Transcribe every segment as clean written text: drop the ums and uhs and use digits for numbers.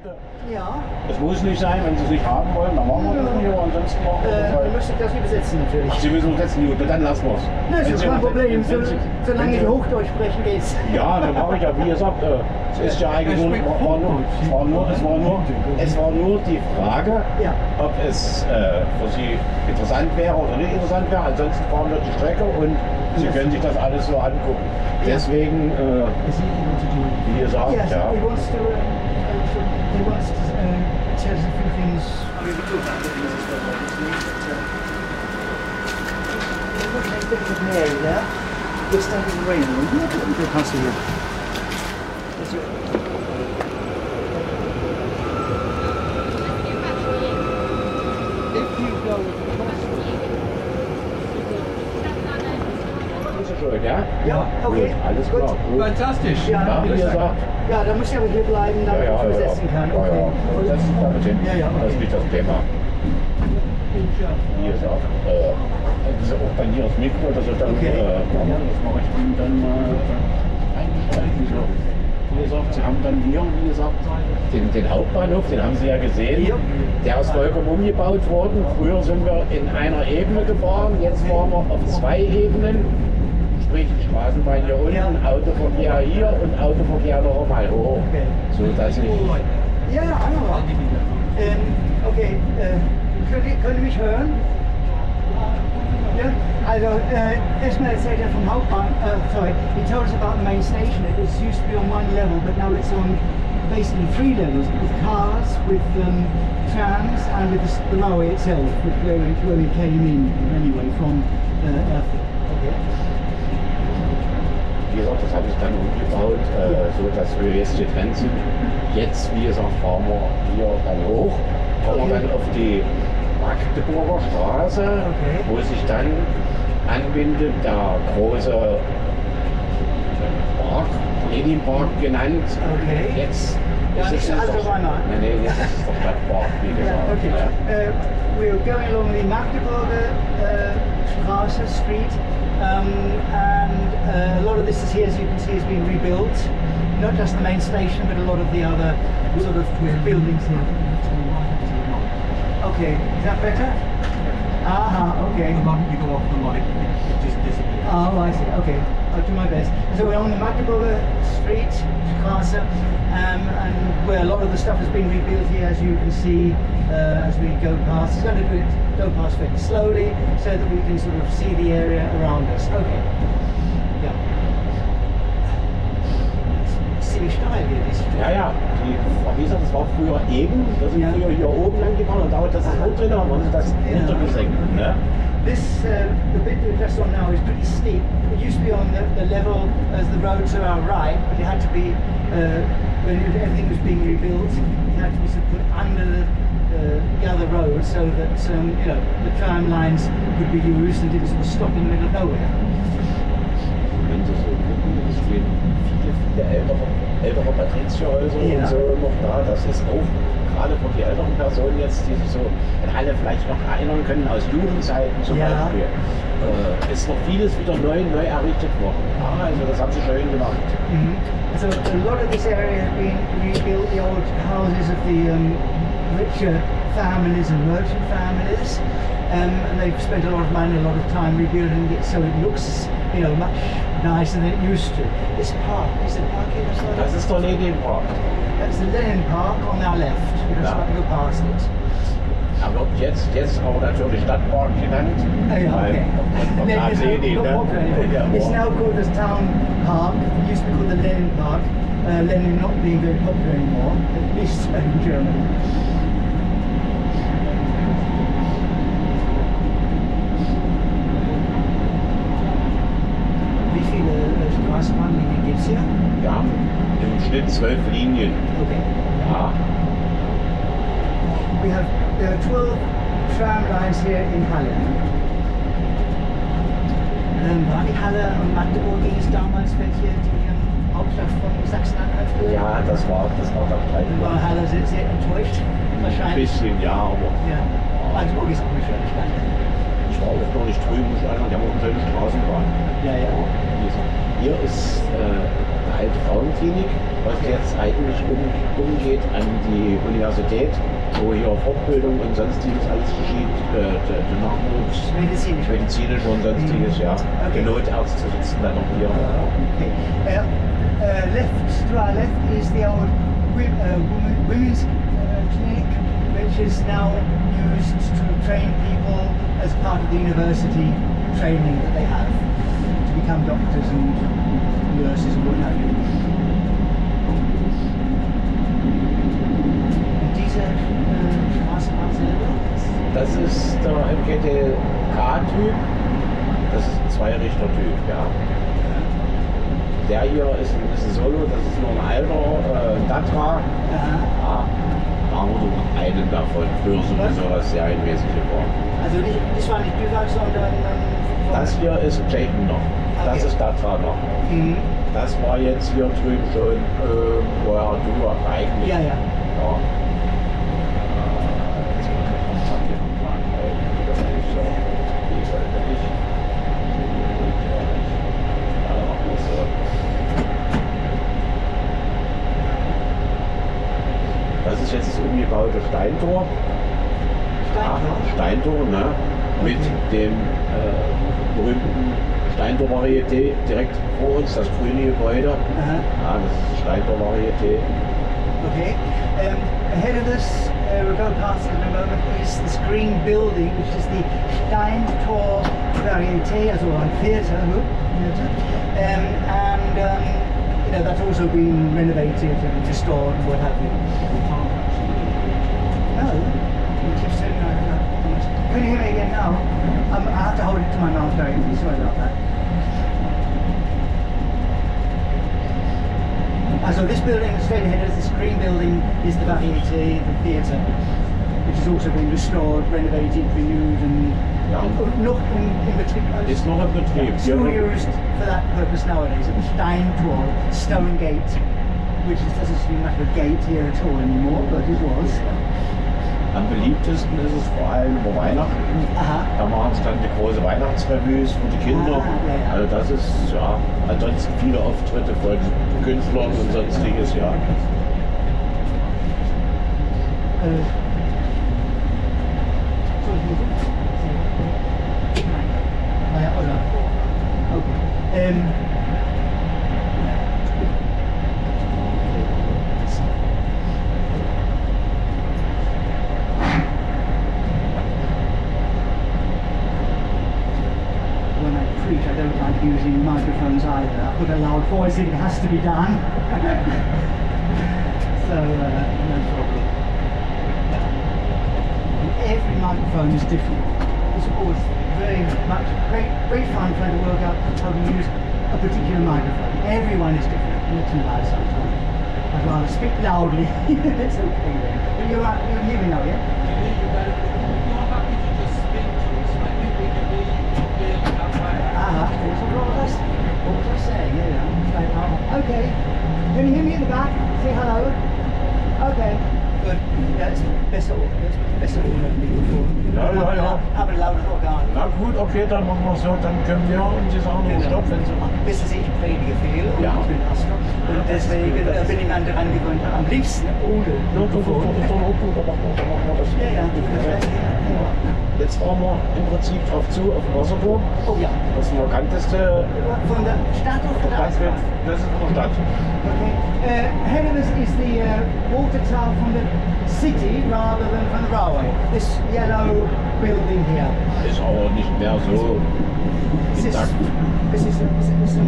Argumente. Ja. Das muss nicht sein, wenn Sie es nicht haben wollen, dann machen wir das nicht, aber ansonsten machen wir das. Ich möchte das nicht besetzen, natürlich. Ach, Sie müssen besetzen, gut, dann lassen wir es. Das ist kein Problem, solange ich Hochdeutsch sprechen geht. Ja, dann mache ich ja, wie ihr sagt, es ist ja eigentlich nur, es war nur die Frage, ja, ob es für Sie interessant wäre oder nicht interessant wäre, ansonsten fahren wir die Strecke und Sie können sich das alles so angucken. Ja. Deswegen, wie ihr sagt, yes, ja. Ja? Ja, okay. Gut, alles gut. Klar. Gut. Fantastisch. Ja, ja, da muss ich aber hier bleiben, damit ich mich besetzen kann. Okay. Ja, ja. Das, das ist nicht das Thema. Hier ist auch, das ist auch bei mir das Mikro, das ist dann, okay. Das mache ich dann mal einsteigen. Wie gesagt, Sie haben dann hier, wie gesagt, den Hauptbahnhof, den haben Sie ja gesehen, der ist vollkommen umgebaut worden. Früher sind wir in einer Ebene gefahren, jetzt fahren wir auf zwei Ebenen. Sprich, Straßenbahn hier unten, ja. Autoverkehr hier und Autoverkehr noch einmal hoch. Okay. So, dass ich... Ja, einmal. Okay, könnt ihr mich hören? Ja? Also, erstmal erzählt er vom Hauptbahnhof, sorry, he told us about the main station. It was used to be on one level, but now it's on basically three levels, with cars, with trams, and with the railway itself, where we came in, anyway, from Erfurt. Okay. Wie gesagt, das habe ich dann umgebaut, so dass wir jetzt getrennt sind. Jetzt, wie gesagt, fahren wir hier dann hoch, fahren wir dann auf die Magdeburger Straße, wo sich dann anbindet der große Park, Medipark genannt. Okay. Jetzt ist es also der Stadtpark, wie gesagt. Yeah, okay. We're going along the Magdeburger Straße Street. And a lot of this is here, as you can see, has been rebuilt. Not just the main station, but a lot of the other sort of buildings here. Okay, is that better? Aha, okay. The moment you go off the light, it just disappears. Oh, I see, okay. I'll do my best. So we're on the Magdeburger Street, Straße, and where a lot of the stuff has been rebuilt here, as you can see, as we go past. It's going to go past very slowly, so that we can sort of see the area around us. Okay. Yeah. It's ziemlich steil hier, this street. Ja, ja. Wie gesagt, das war früher eben. Da sind wir früher hier oben angefahren und dauert das auch drin, aber man hat das runtergesenkt. This, the bit we're just on now is pretty steep. It used to be on the level as the road to our right, but it had to be, when everything was being rebuilt, it had to be sort of put under the other road so that you know, the tram lines could be used and it was sort of stopped in the middle of nowhere. Ältere Patrizierhäuser und so noch da, das ist auch gerade für die älteren Personen jetzt, die sich so in Halle vielleicht noch erinnern können, aus Jugendzeiten zum Beispiel, ist noch vieles wieder neu errichtet worden. Ah, also das haben sie schön gemacht. Mhm. So a lot of this area has been rebuilt, the old houses of the richer families and merchant families, and they've spent a lot of money, a lot of time rebuilding it, so it looks, you know, much nicer than it used to. This park, is the park here? That's the Solingen Park. That's the Lenin Park on our left. We're just going to go past it. Er wird jetzt auch natürlich Stadtpark genannt. Okay. It's now called the Town Park. It used to be called the Lenin Park. Lenin not being very popular anymore, at least in Germany. Wie viele Straßenbahnlinien gibt es hier? Ja, im Schnitt 12 Linien. Okay. Ja. We have, there are 12 tram lines here in Halle. War die Halle und Magdeburg hieß damals, welche die Hauptstadt von Sachsen-Anhalt? Ja, das war der Streit. War Halle sehr enttäuscht, wahrscheinlich. Ein bisschen, ja, aber... Ja. Magdeburg ist auch nicht schlecht. Ich war auch noch nicht drüben, die haben auch eine schöne Straßenbahn. Ja, ja. Hier ist die alte Frauenklinik. was jetzt eigentlich umgeht an die Universität, wo hier auf Fortbildung und sonstiges alles geschieht, medizinisch und sonstiges, ja. Okay. Die Notärzte sitzen dann noch hier. Okay. Left, to our left is the old women's clinic, which is now used to train people as part of the university training that they have to become doctors and nurses and what have you. Und diese Straßenbahn, das ist der MGTK-Typ, das ist ein Zweirichter-Typ, ja. Der hier ist ein Solo, das ist nur ein alter Tatra. Ja, da haben wir so einen davon für sowas sehr einmäßige Form. Also nicht mal nicht Bücher, sondern... Das hier ist Clayton noch, das okay. Ist Tatra noch. Mhm. Das war jetzt hier drüben schon, woher du war eigentlich. Ja, ja. Ja. Das ist jetzt das umgebaute Steintor. Steintor, ne? Mit dem berühmten Steintor Varieté direkt vor uns, das grüne Gebäude. Ja, das ist Steintor Varieté. Okay. Ahead of us, we'll go past in a moment, is this green building, which is the Steintor Varieté, as well, theatre. You know, that's also been renovated and restored and what have you. No, it keeps saying that. Can you hear me again now? I have to hold it to my mouth very easily, sorry about that. So this building, straight ahead, this green building is the Varieté, the theatre, which has also been restored, renovated, renewed and... Yeah. Not in particular. It's not in particular. It's still used for that purpose nowadays. It's Steintor, stone gate, which doesn't seem like a gate here at all anymore, but it was. Am beliebtesten ist es vor allem über Weihnachten. Aha. Da machen es dann die große Weihnachtsrevues für die Kinder. Aha, ja, ja. Also das ist, ja, ansonsten viele Auftritte von Künstlern und sonstiges, ja. When I preach, I don't like using microphones either. I put a loud voice in, it has to be done. So, no problem. Every microphone is different. It's always very much great fun trying to work out how to use a particular microphone. Everyone is different, a little loud sometimes. I'd rather speak loudly. It's okay then. But you're right, you hear me now, yeah? Ah, what was I saying? Yeah. Okay. Can you hear me in the back? Say hello. Okay. Good. That's besser. Besser than before. Ja. Aber lauter noch gar nicht. Na gut, okay, dann machen wir es so. Dann können wir uns die Sachen noch stoppen, wenn sie machen. Wissen Sie, ich predige viel und ich bin Pastor. Und deswegen bin ich an daran gewöhnt. Am liebsten ohne. Jetzt fahren wir im Prinzip drauf zu, auf den Wasserturm. Oh ja. Das ist die markanteste. Von der Stadt oder von der Stadt? Das ist von der Stadt. Okay. Ahead of us is the water tower from the city rather than from the railway. This yellow building here. Ist aber nicht mehr so intakt. Ist ein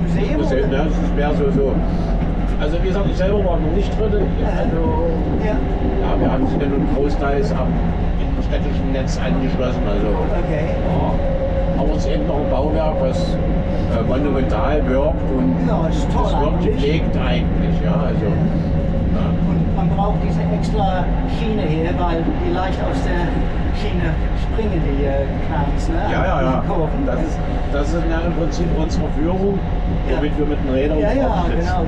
Museum? Museum, ne? Das ist mehr so. Also wie gesagt, ich selber war noch nicht drin. Also, ja, wir haben sie dann nun großteils am städtischen Netz angeschlossen. Also, okay. Ja. Aber es ist eben noch ein Bauwerk, was monumental wirkt und es wird gepflegt eigentlich. Ja, also, ja. Und man braucht diese extra Schiene hier, weil die leicht aus der Schiene springen, die Knarks, ne? Ja. Kurven. Das ist ja im Prinzip unsere Führung, damit wir mit den Rädern sitzen. Genau,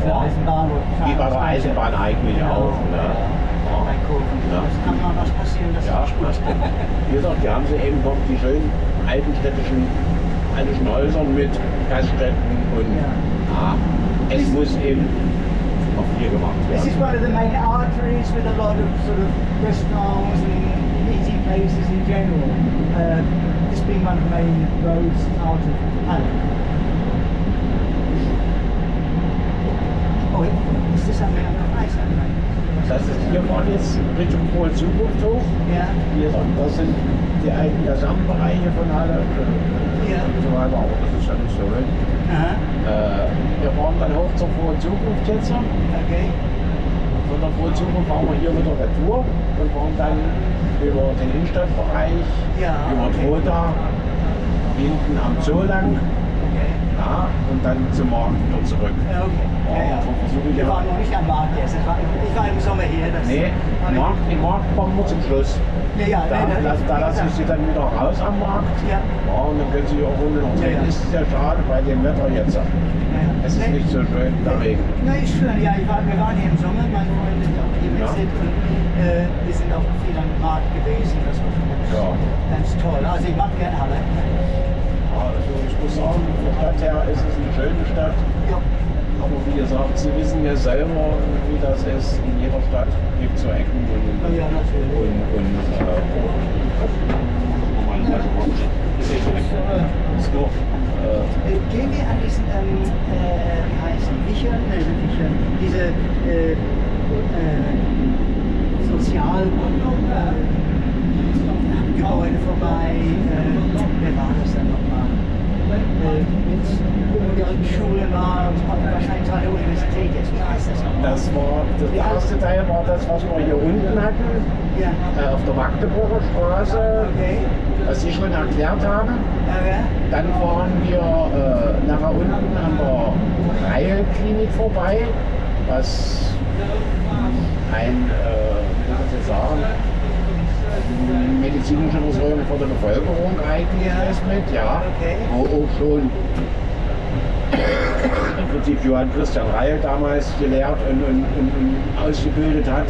wie bei der Eisenbahn eigentlich auch. Ne? Bei Kurven. Ja. Das kann mal was passieren, das ist gut. Wie gesagt, die haben sie eben noch die schönen alten städtischen Häusern mit Gaststätten und es muss eben of here gemacht werden. This is one of the main arteries with a lot of sort of restaurants and easy places in general. This being one of the main roads out of Halle. Oh, ist das am Eis? Das ist hier vorne jetzt Richtung Frohe Zukunft hoch. Ja. Hier, das sind die alten Gesamtbereiche von Halle und so weiter, aber das ist schon nicht so wild. Wir fahren dann hoch zur Frohe Zukunft jetzt. Okay. Von der Frohe Zukunft fahren wir hier wieder retour und fahren dann über den Innenstadtbereich, über Trotha, hinten am Zoo lang. Ja, und dann zum Markt wieder zurück. Okay. Wir waren noch nicht am Markt jetzt. Ich war im Sommer hier. Nee, im Markt fahren wir zum Schluss. Da lassen Sie dann wieder raus am Markt. Ja. Ja, und dann können Sie auch runter. Das ist sehr schade bei dem Wetter jetzt. Es ist nicht so schön, der Regen. Nein, ist schön. Ja, wir waren hier im Sommer. Meine Freunde sind auch hier mit wir sind auch viel am Markt gewesen. Das war ganz toll. Also ich mag gerne Halle. Also ich muss sagen, von der Stadt her ist es eine schöne Stadt, aber wie gesagt, Sie wissen ja selber, wie das ist, in jeder Stadt gibt es so Ecken gehen wir an diesen, wie heißen diese Sozialgebäude vorbei, wer war das denn nochmal? Mit der Schule war wahrscheinlich Teil der Universität, jetzt heißt das nochmal. Der erste Teil war das, was wir hier unten hatten, auf der Magdeburger Straße, was ich schon erklärt habe. Dann fahren wir nachher unten an der Reileck-Klinik vorbei, was ein, wie soll ich das jetzt sagen? Medizinische Versorgung von der Bevölkerung eigentlich ist mit, wo auch schon im Prinzip Johann Christian Reil damals gelehrt und ausgebildet hat.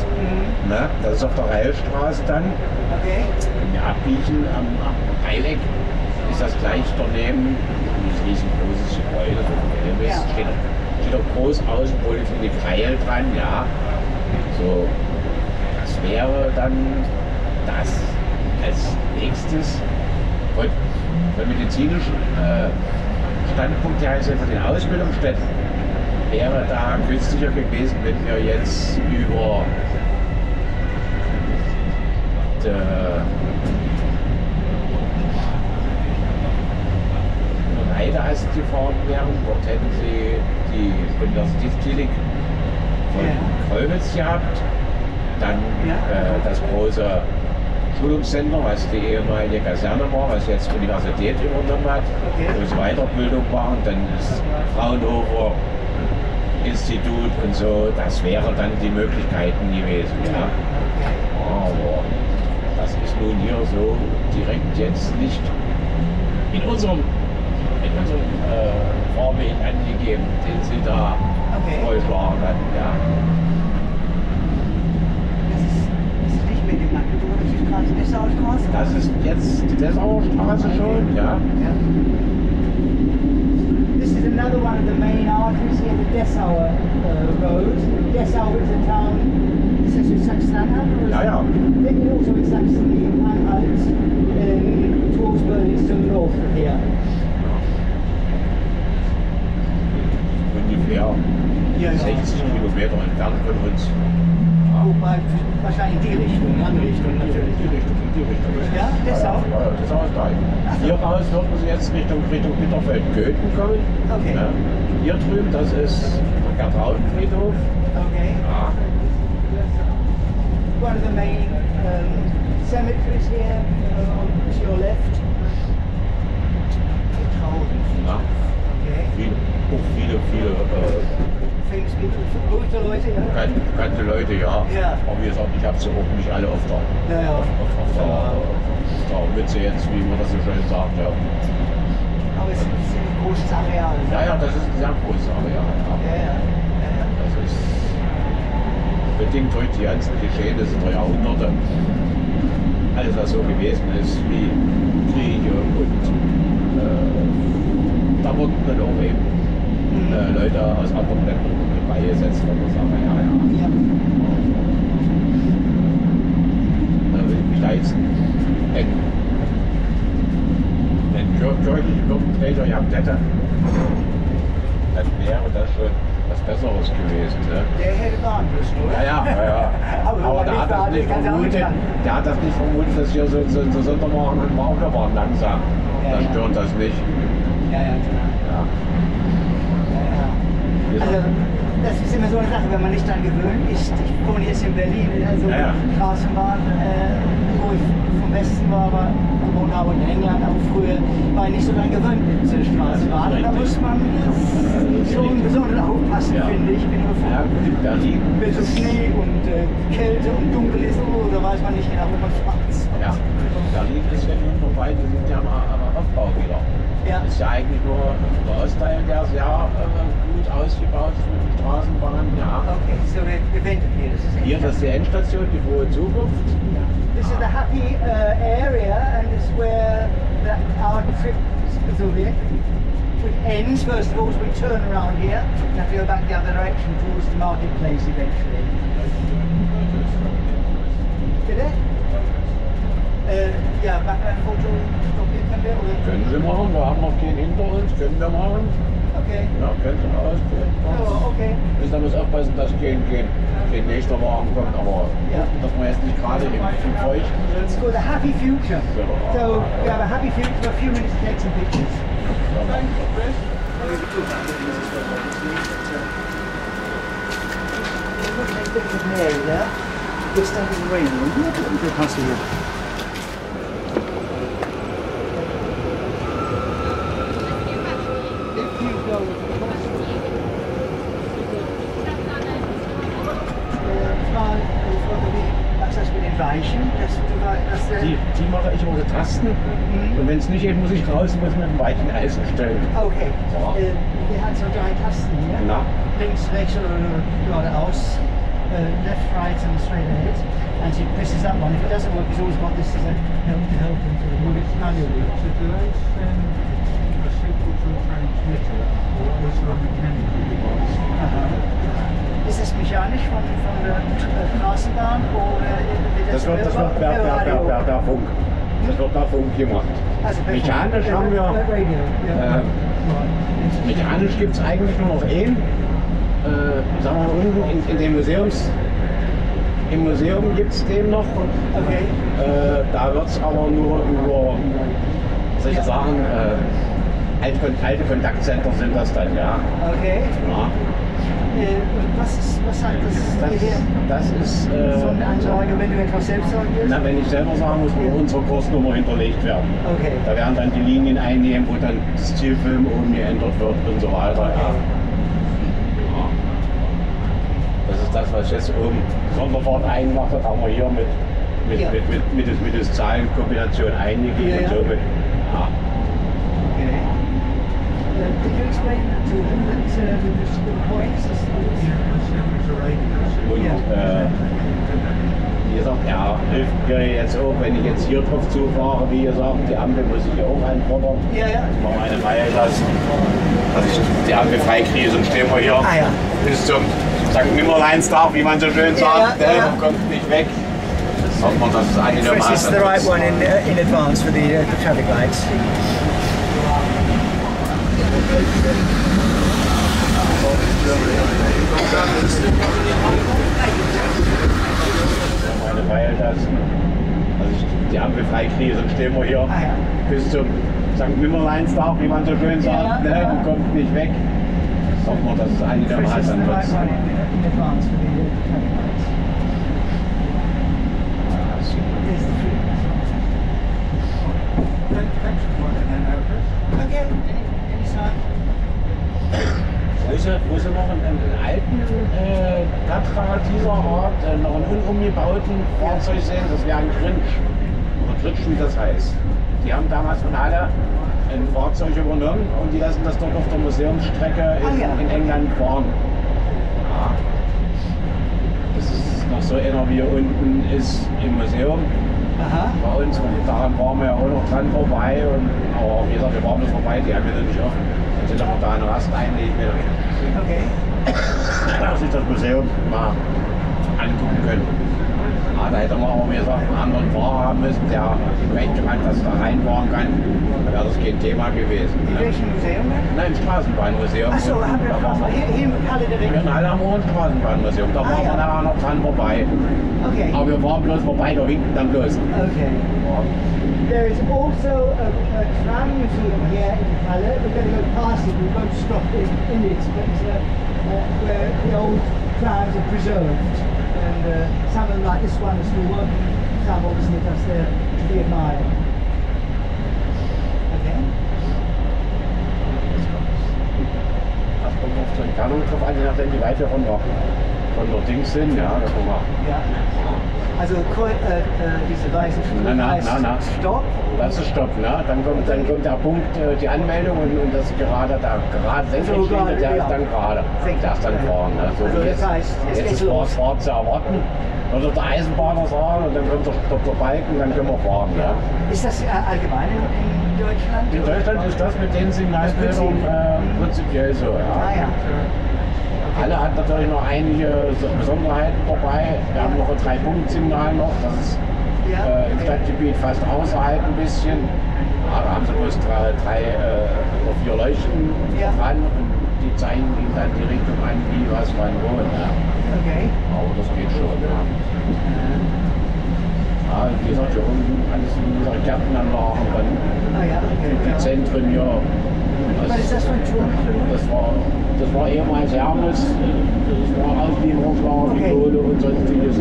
Na, das ist auf der Reilstraße dann. Im Abbiegen am Reileck ist das gleich daneben ein riesengroßes Gebäude. Steht auch groß aus, Poliklinik Reil dran, So, das wäre dann das als nächstes, und vom medizinischen Standpunkt her ist ja für den Ausbildungsstätten, wäre da günstiger gewesen, wenn wir jetzt über die Heideast gefahren wären. Dort hätten sie die Universitätsklinik von Kröllwitz gehabt, dann das große Schulungszentrum, was die ehemalige Kaserne war, was jetzt Universität übernommen hat, wo es Weiterbildung war, und dann das Fraunhofer-Institut und so, das wären dann die Möglichkeiten gewesen. Aber das ist nun hier so direkt jetzt nicht in unserem Fahrweg angegeben, den Sie da vorgeschlagen hatten. Das ist jetzt die Dessauer Straße schon, This is another one of the main arteries here, the Dessauer road. Dessau is a town, is this in Sachsen-Anhalt? Then also in Sachsen-Anhalt, towards Berlin, to the north of here. Ungefähr 60 Kilometer entfernt von uns. Wobei wahrscheinlich die Richtung, die andere Richtung natürlich. Die Richtung. Ja, Dessau? Ja, Dessau ist gleich. Hier raus wird man jetzt Richtung Bitterfeld-Köthen kommen. Okay. Ja. Hier drüben, das ist der Gertraudenfriedhof. Okay. Ja. One of the main cemeteries here to your left. Gertraudenfriedhof. Ja. Okay. Viele gute Leute, Bekannte Leute, Aber wie gesagt, ich habe sie auch nicht alle auf der Mütze jetzt, wie man das so schön sagt, Aber es ist ein ziemlich großes Areal. Das ist ein sehr großes Areal. Das ist bedingt durch die ganzen Geschehnisse der Jahrhunderte. Alles, was so gewesen ist, wie Kriege und da wurden dann auch eben Leute aus anderen Ländern. beigesetzt worden ist, aber ja, ja. Da sind die Leisten weg. Wenn solche Luftblätter ja blättern, dann wäre das schon was Besseres gewesen. Ne? Der hätte warten müssen, oder? Ja, ja, ja. Aber da hat das nicht vermutet, der hat das nicht vermutet, dass hier so Sonderwagen und Wagen langsam. Ja, da stört das nicht. Ja, ja, genau. Ja. Also, das ist immer so eine Sache, wenn man nicht daran gewöhnt ist. Ich wohne jetzt in Berlin, also ja, ja. Straßenbahn, wo ich vom Westen war, aber gewohnt habe in England, aber früher war ich nicht so daran gewöhnt zur Straßenbahn. Da muss man schon besonders aufpassen, ja, finde ich. Ja, mit so Schnee und Kälte und dunkel ist, oh, da weiß man nicht genau, wo man schwarz. Ja, Berlin ist ja nur vorbei, wir sind ja am Aufbau wieder. Ja. Das ist ja eigentlich nur der Ostteil, der sehr gut ausgebaut ist mit den Straßenbahnen. Ja. Okay, so wir wenden hier. Das ist die Endstation, die Frohe Zukunft. Ja. This is the happy area and it's where our trip ends. First of all, we turn around here and have to go back the other direction towards the marketplace eventually. Did it? Ja, back and forth können Sie machen, wir haben noch den hinter uns, können wir machen. Okay. Ja, können Sie mal ausprobieren. Oh, okay. Müssen aber aufpassen, dass kein nächster Wagen kommt, aber ja, dass man jetzt nicht gerade im Feucht sind. It's called a happy future. So, we have a happy future for a few minutes to take some pictures. Thank you. Die mache ich ohne Tasten. Mhm. Und wenn es nicht geht, muss ich raus und muss mit dem weichen Eisen stellen. Okay. So. Wir haben so 3 Tasten hier. Na. Links, rechts oder geradeaus. Left, right and straight ahead. And she presses that one. If it doesn't work, she's always got this as a help to help them to move it manually. So do I send a signal to a transmitter or is there a mechanical device? Ist das mechanisch von der Straßenbahn oder das wird per Funk. Das wird per Funk gemacht. Also mechanisch haben wir. Mechanisch gibt es eigentlich nur noch einen. Sagen wir unten in dem im Museum gibt es den noch. Okay. Da wird es aber nur über solche Sachen, alte Kontaktzentren sind das dann, ja. Okay. Ja. Was sagt das hier? Das ist so eine Ansage, wenn du etwas selbst sagen willst? Na, wenn ich selber sagen muss, muss unsere Kursnummer hinterlegt werden. Okay. Da werden dann die Linien einnehmen, wo dann das Zielfilm oben geändert wird und so weiter. Okay. Ja. Ja. Das ist das, was ich jetzt oben Sonderfahrt eingemacht habe, haben wir hier mit der Zahlenkombination eingegeben, ja, ja, und somit. Ja. Did you explain that to him, that the points? Und wie gesagt, er hilft mir jetzt auch, wenn ich jetzt hier drauf zufahre, wie gesagt, die Ampel muss ich auch einfordern. Ja, ja. Ich mache meine Reihe lassen, dass ich die Ampel frei kriege, sonst stehen wir hier bis zum St. Nimmerleinstag, wie man so schön sagt, der kommt nicht weg. This is the right one in advance for the traffic lights. Meine Weile lassen, dass ich die Ampel frei kriege, sonst stehen wir hier bis zum St. Nimmerleinstag, wie man so schön sagt, ne? Und kommt nicht weg. Hoffen wir, dass es einigermaßen wird. Wo sie noch einen alten Tatra dieser Art, noch einen unumgebauten Fahrzeug sehen, das wäre ein Grinch. Oder Grinch, wie das heißt. Die haben damals von Halle ein Fahrzeug übernommen und die lassen das dort auf der Museumsstrecke in England fahren. Ja. Das ist noch so einer, wie hier unten ist im Museum. Aha. Bei uns, und daran waren wir ja auch noch dran vorbei. Aber wie gesagt, wir waren nicht vorbei, die haben wir nicht offen. Sind aber da noch erst einlegen. Okay. sich das Museum mal angucken können. Aber da hätte man auch einen anderen Fahrer haben müssen, der meint, dass da reinfahren kann. Da wäre das kein Thema gewesen. In welchem Museum? Nein, im Straßenbahnmuseum. Achso, haben wir hier in Halle direkt? In Halle haben wir ein Straßenbahnmuseum. Da fahren wir nachher noch dran vorbei. Okay. Aber wir fahren bloß vorbei, da winken dann bloß. Okay. Ja. There is also a tram museum here in Halle. We're going to go past it. We won't stop in it, but where the old trams are preserved. And some of them, like this one, are still working. Some obviously just there to be admired. Okay. Das kommt auf den Kanon drauf an, je nachdem, wie weit wir von der Dings sind. Ja, das kommt auch. Ja. Also diese weißen Stufen heißt Stopp. Das ist Stopp, ne? Dann kommt der Punkt, die Anmeldung und das gerade da senkrecht steht, der ist dann gerade. Der ist dann vorn. Ne? So also das heißt, jetzt ist es Fahrt zu erwarten. Dann wird der Eisenbahner fahren und dann kommt der Balken und dann können wir fahren. Ja. Ne? Ist das allgemein in Deutschland? In Deutschland ist das mit den Signalbildern prinzipiell so, ja. Ah, ja. Halle hat natürlich noch einige Besonderheiten dabei. Wir haben noch ein 3-Punkt-Signal noch, das ist im Stadtgebiet fast außerhalb ein bisschen. Ja, da haben sie bloß drei oder vier Leuchten dran und die zeigen ihnen dann die Richtung an, wie was man wohnt. Ja. Okay. Aber das geht schon. Ja. Ja, wie gesagt, hier unten alles in unserer Gärtenanlage und die Zentren hier. Was ist das für ein Turm? Das war ehemals Hermes, das war Auslieferungslager, die Kohle und sonstiges.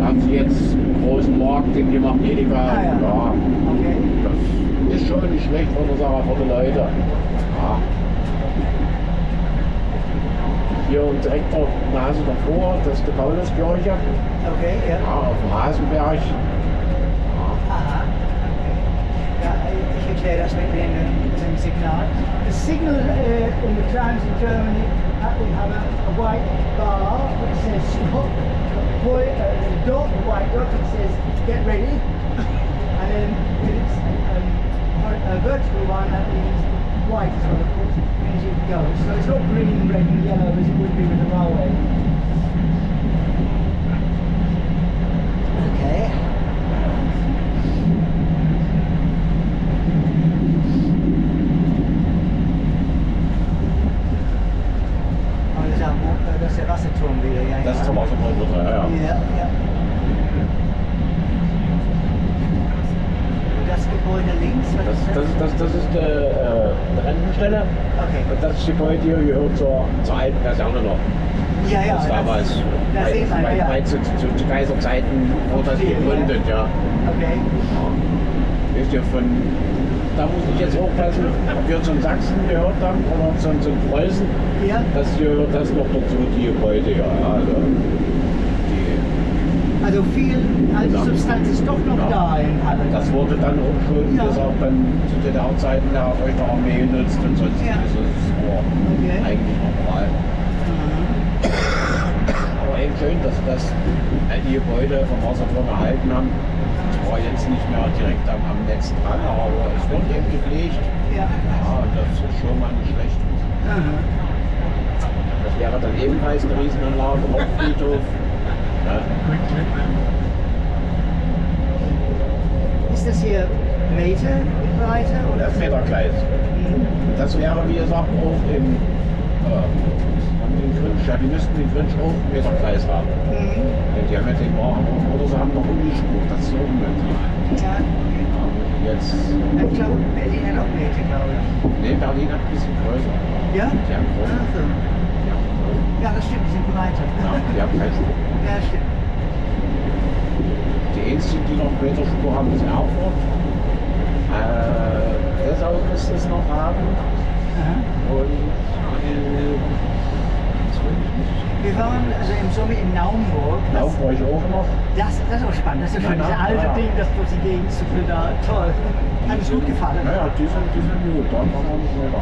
Da haben sie jetzt einen großen Markt, den gemacht, Edeka. Ah, ja. Ja. Okay. Das ist schon nicht schlecht, was ich sage, für die Leute. Ja. Hier direkt auf dem Hasen davor, das ist die Pauluskirche. Okay, ja. Ja, auf dem Hasenberg. Ja. Aha. Okay. Ja, ich erkläre das mit dem Signal. The signal in the trams in Germany, we have a white bar that says stop, a white dot that says get ready, and then it's a vertical one that means white is what it means you can go. So it's not green, red and yellow as it would be with the railway. Okay. Das ist der Wasserturm wieder, ja. Das ist der Wasserturm wieder, ja. Ja. Und das Gebäude links, was ist das? Das ist die Rentenstelle. Okay. Und das Gebäude hier gehört zur alten Kaserne noch. Ja, ja. Das damals, zu Kaiserzeiten wurde das gegründet, ja. Okay. Wisst ihr, da muss ich jetzt aufpassen, ob wir zum Sachsen gehört haben oder zum Preußen, ja. Das gehört das noch dazu, die Gebäude, ja. Also viel alte Substanz ist doch noch da in Halle. Das wurde dann auch schon, das auch dann zu DDR-Zeiten der Armee genutzt und sonst ist es eigentlich normal. Aber eben schön, dass das die Gebäude vom Wasserturm erhalten haben. Ich war jetzt nicht mehr direkt am Netz dran, aber es wird eben gepflegt. Ja. Ja, das ist schon mal nicht schlecht. Mhm. Das wäre dann ebenfalls eine Riesenanlage, Hauptfriedhof. Ja. Ist das hier Metergleise oder? Das Metergleis. Mhm. Das wäre, wie gesagt, auch im die müssten den Grinch auch einen Meterkreis haben. Mhm. Die haben ja den Wagen oder sie haben noch umgespurt, das ist unmöglich. Ja. Jetzt. Ich glaube, Berlin hat auch Meter, glaube ich. Nee, Berlin hat ein bisschen größer. Ja? Die haben größer. Also. Ja, das stimmt, die sind breiter. Ja, die haben keinen Spur. Ja, stimmt. Die einzigen, die noch Meterspur haben, ist Erfurt. Dessauer müsste es noch haben. Mhm. Und wir waren also im Sommer in Naumburg. Naumburg auch noch. Das ist auch spannend, das ist schon dieses alte Ding, das durch die Gegend zu viel da. Toll. Hat uns gut gefallen. Ja, die sind gut, da waren wir nicht mehr da.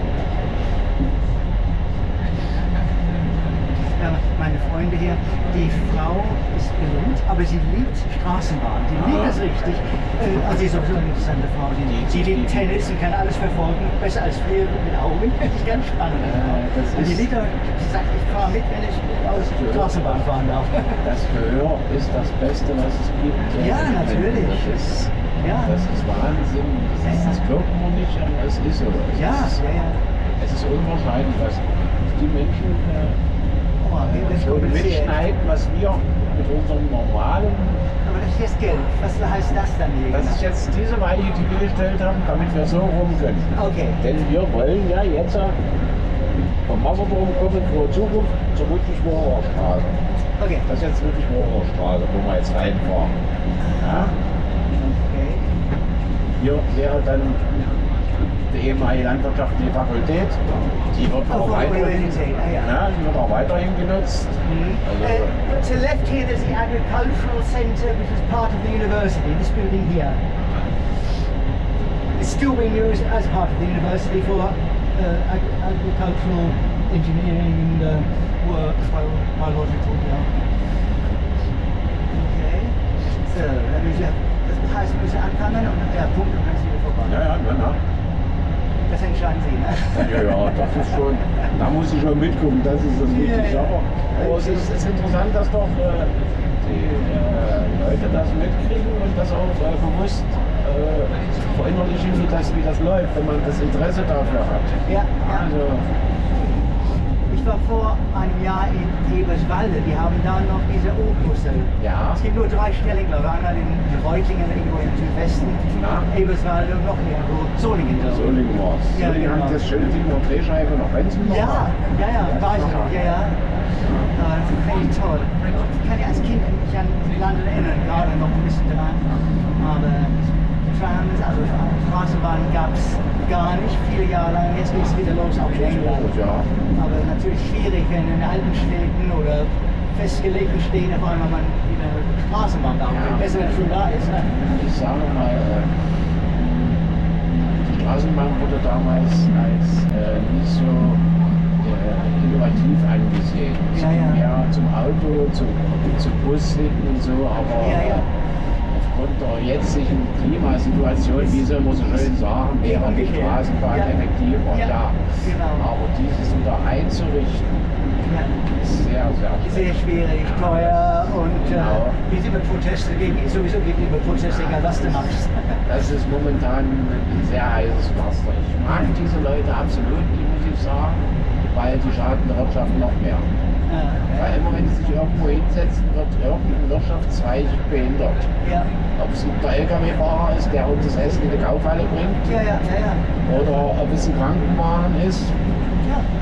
meine Freunde hier, die Frau ist berühmt, aber sie liebt Straßenbahn. Die liebt das richtig. Also sie ist sowieso eine interessante Frau. Sie liebt Tennis, sie kann alles verfolgen, besser als wir mit Augen. Das ist ganz spannend. Und die liebt auch, sie sagt, ich fahre mit, wenn ich aus Straßenbahn fahren darf. Das Gehör ist das Beste, was es gibt. Ja, natürlich. Das ist Wahnsinn. Das glaubt man nicht, aber es ist so. Es ist unwahrscheinlich, was die Menschen mitschneiden, was wir mit unserem normalen... Aber das ist jetzt Geld. Was heißt das dann hier? Das ist jetzt diese Weiche, die wir gestellt haben, damit wir so rum können. Okay. Denn wir wollen ja jetzt vom Wasserturm kommen, Frohe Zukunft, zur Ludwig-Mohorer Straße. Okay. Das ist jetzt Ludwig-Mohorer Straße, wo wir jetzt reinfahren. Ja? Okay. Hier wäre dann... die ehemalige landwirtschaftliche Fakultät, die wird auch weiterhin genutzt. To the left here there's the agricultural center, which is part of the university, this building here. It's still being used as part of the university for agricultural engineering and work, biological work. Okay, so that means you have, das heißt, wir müssen anfangen und der Punkt kann es wieder vorbei. Ja, genau. Das entscheiden Sie, ne? Ja, das ist schon, da muss ich schon mitgucken, das ist das Wichtigste. Aber es ist interessant, dass doch die Leute das mitkriegen und das auch bewusst verinnerlichen, wie das läuft, wenn man das Interesse dafür hat. Ja, also. Ich war vor einem Jahr in Eberswalde, die haben da noch diese O-Busse. Ja. Es gibt nur drei Stellen, glaube ich, einmal in Reutlingen, irgendwo im Südwesten, Eberswalde und noch mehr, wo Solingen. Solingen war es. Ja, Solingen hat das schöne Ding mit Drehscheibe noch Renzung. Ja, weiß ich noch, das ist echt toll. Ich kann ja als Kind mich an Land erinnern, gerade noch ein bisschen dran. Aber Trams, also Straßenbahn gab es gar nicht viele Jahre lang, jetzt geht es wieder los auf England. Aber natürlich schwierig, wenn in alten Städten oder festgelegten Städten auf einmal man wieder Straßenbahn bauen kann. Besser, wenn es schon da ist. Ne? Ich sage mal, die Straßenbahn wurde damals als nicht so innovativ angesehen. Mehr zum Auto, zum Bus und so, aber. Aufgrund der jetzigen Klimasituation, wie soll man so schön sagen, wäre die Straßenbahn effektiver. Aber dieses wieder einzurichten, ist sehr, sehr schwierig. Sehr schwierig, teuer und wir sind mit Protesten sowieso gegenüber Protesten, egal was du machst. Das ist momentan ein sehr heißes Pflaster. Ich mag diese Leute absolut, die muss ich sagen, weil die schaden der Wirtschaft noch mehr. Weil immer wenn sie sich irgendwo hinsetzen, wird irgendein Wirtschaftszweig behindert. Ob es ein Lkw-Fahrer ist, der uns das Essen in die Kaufhalle bringt, oder ob es ein Krankenwagen ist,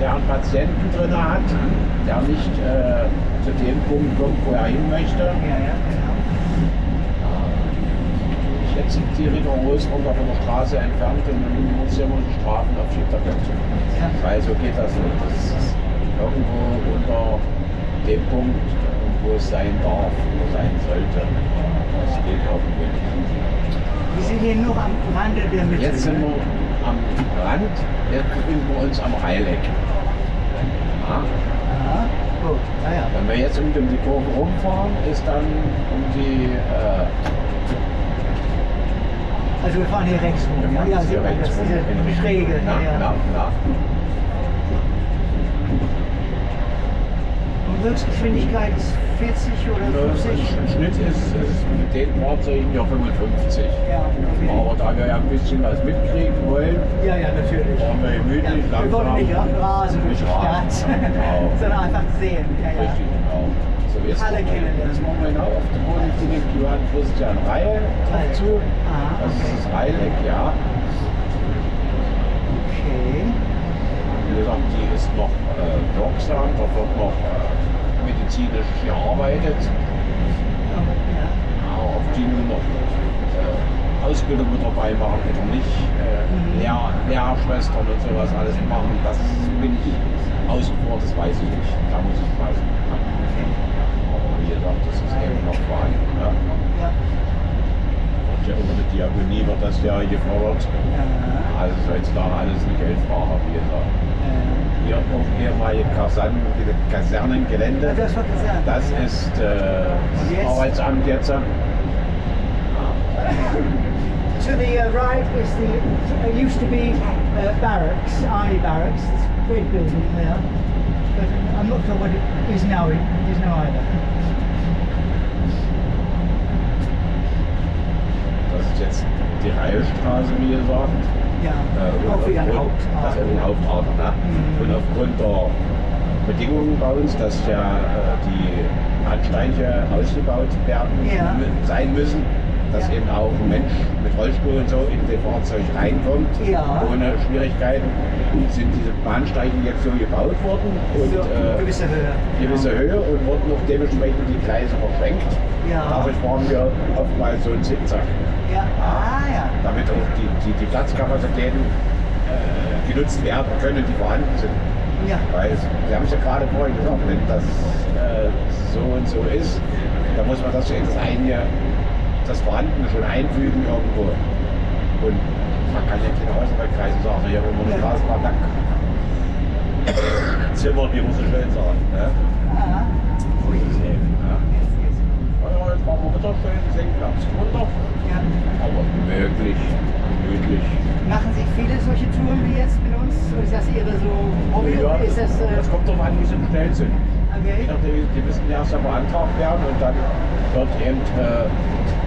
der einen Patienten drin hat, der nicht zu dem Punkt kommt, wo er hin möchte. Jetzt sind die rigoros runter von der Straße entfernt und man muss ja mal die Strafen auf Schilderkette. Weil so geht das nicht. Das ist irgendwo unter dem Punkt, wo es sein darf, wo es sein sollte. Das geht auf den Weg. Wir sind hier noch am Rande der Mitte. Jetzt sind wir am Rand, jetzt befinden wir uns am Reileck. Wenn wir jetzt um die Kurve rumfahren, ist dann um die... also wir fahren hier rechts rum, das ist diese Schräge. Höchstgeschwindigkeit ist 40 oder 50? Im Schnitt ist mit den Fahrzeugen ja 55. Aber da wir ja ein bisschen was mitkriegen wollen, wollen wir gemütlich langsam. Wir wollen nicht rasen durch die Stadt, sondern einfach sehen. Richtig, genau. So, jetzt machen wir auf dem Boden den Johann-Fluss Reihe zu. Das ist das Reileck, Okay. Wie gesagt, die ist noch wirksam, da wird noch medizinisch gearbeitet. Ob die nur noch Ausbildung mit dabei machen oder nicht, Lehrschwestern und sowas alles machen, das bin ich außen vor, das weiß ich nicht. Da muss ich passen. Aber wie gesagt, das ist eben noch vorhanden. Über die Diakonie wird das ja gefordert. Also soll es da alles eine Geldfrage, wie gesagt. hier auf dem ehemaligen Kasernengelände. Ja, das war Kaserne. Das ist das jetzt? Arbeitsamt jetzt. To the right is the used to be barracks, army barracks. It's a great building there, but I'm not sure what it is now. It is now either. Das ist jetzt die Reilstraße, wie ihr sagt. Ja. Auch wieder ein Hauptort. Das ist ein Hauptort, ne? Mhm. Und aufgrund der Bedingungen bei uns, dass ja die Bahnsteige ausgebaut werden sein müssen. Dass eben auch ein Mensch mit Rollstuhl und so in das Fahrzeug reinkommt, ohne Schwierigkeiten, sind diese Bahnsteige jetzt so gebaut worden und gewisse Höhe. Gewisse Höhe und wurden auch dementsprechend die Gleise verschränkt. Ja. Dadurch fahren wir oftmals so einen Zickzack. Ja. Damit auch die Platzkapazitäten genutzt werden können, die vorhanden sind. Ja. Weil wir haben es ja gerade vorhin gesagt, wenn das so und so ist, dann muss man das ja in das eine das Vorhandene schon einfügen irgendwo. Und man kann ja keine Außenwaldkreise sagen, hier wollen wir eine Straßenbahn lang Zimmer, wie muss ich schön sagen. Ne? Ah. So ist es eben. Ne? Ja, jetzt machen wir wieder schön, senken wir es runter. Ja. Aber möglich, gemütlich. Machen Sie viele solche Touren wie jetzt mit uns? Ist das Ihre so Hobby? Ja, ist das kommt darauf an, wie Sie bestellt sind. Okay. Die müssen erst einmal beantragt werden und dann wird eben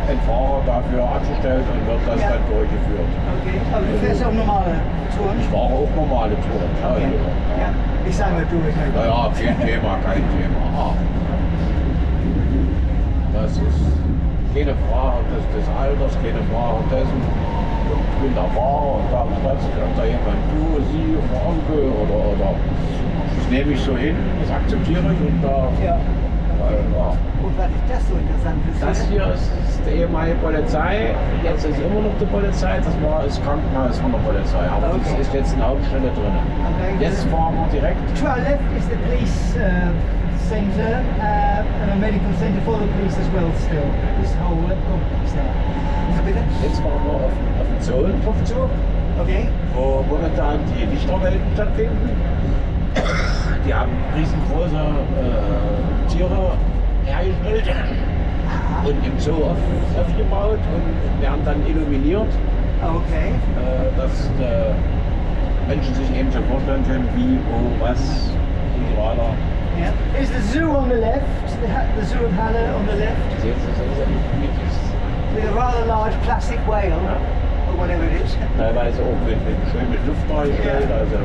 ein Fahrer dafür angestellt und wird das dann durchgeführt. Okay, aber du fährst auch normale Touren? Ich fahre auch normale Touren. Okay. Also, ja. Ich sage mal, du bist halt. Naja, kein Thema. Aha. Das ist keine Frage des Alters, keine Frage dessen. Ich bin der Fahrer und da habe plötzlich da jemand, du, sie oder Onkel oder. Das nehme ich so hin, das akzeptiere ich und da. Und was ist das so interessant? Das hier ist die ehemalige Polizei, jetzt ist immer noch die Polizei, das war das Krankenhaus von der Polizei, aber das ist jetzt eine Hauptstelle drin. Okay. Jetzt fahren wir direkt. To our left is the police center and a medical center for the police as well still. This whole complex there. Jetzt fahren wir auf den Zoo. Auf den Zoo? Okay. Wo momentan die Lichterwelten stattfinden. Die haben riesengroße Tiere hergestellt und im Zoo aufgebaut und werden dann illuminiert, dass Menschen sich eben so vorstellen können, wie, wo, was und so weiter. Yeah. Is the zoo on the left? The zoo of Halle on the left? With a rather large plastic whale, or whatever it is. Teilweise auch schön mit Luft dargestellt. Also,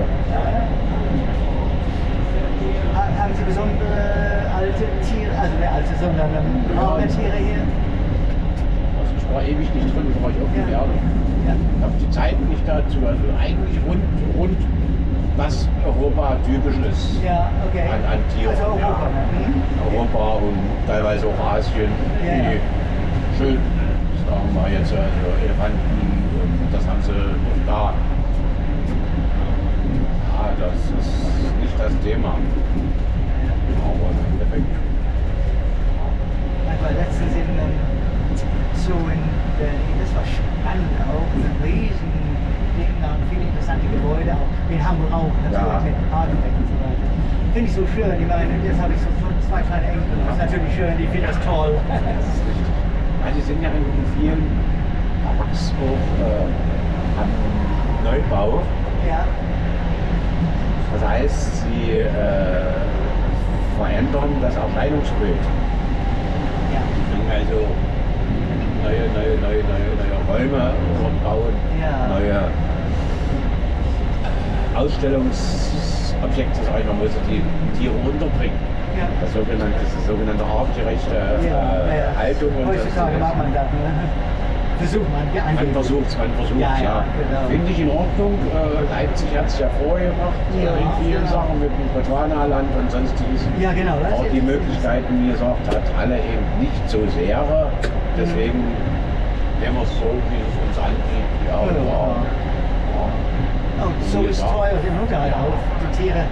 haben Sie besondere alte Tiere, also nicht alte, sondern Raubtiere hier? Also ich war ewig nicht drin, das war ich auf dem Erde. Ich habe die Zeit nicht dazu, also eigentlich rund was Europa typisch ist an Tieren. Also Europa. Ja. Europa und teilweise auch Asien. Schön, sagen wir jetzt, also Elefanten und das haben sie und da. Das ist nicht das Thema. Aber im Endeffekt. Ich war letztens in Berlin, das war spannend auch, ein riesen Ding, viele interessante Gebäude, auch in Hamburg auch, natürlich mit Hardenbeck und so weiter. Finde ich so schön, ich meine, jetzt habe ich so zwei kleine Enkel, das ist natürlich schön, ich finde das toll. Das ist richtig. Also die sind ja in vielen Parks auch am Neubau. Ja. Das heißt, sie verändern das Erscheinungsbild. Ja. Sie bringen also neue Räume bauen, neue Ausstellungsobjekte, sag ich mal, wo sie die Tiere unterbringen. Ja. Das sogenannte artgerechte Haltung. Heutzutage macht man das, ne? Versucht man, man versucht genau. Finde ich in Ordnung. Leipzig hat es ja vorher gemacht, in vielen Sachen mit dem Botswana-Land und sonstiges. Ja, genau. Das auch die Möglichkeiten, wie gesagt, hat alle eben nicht so sehr. Deswegen nehmen wir es so, wie es uns anbietet. Ja, so ist teuer den Unterhalt auf. Die Tiere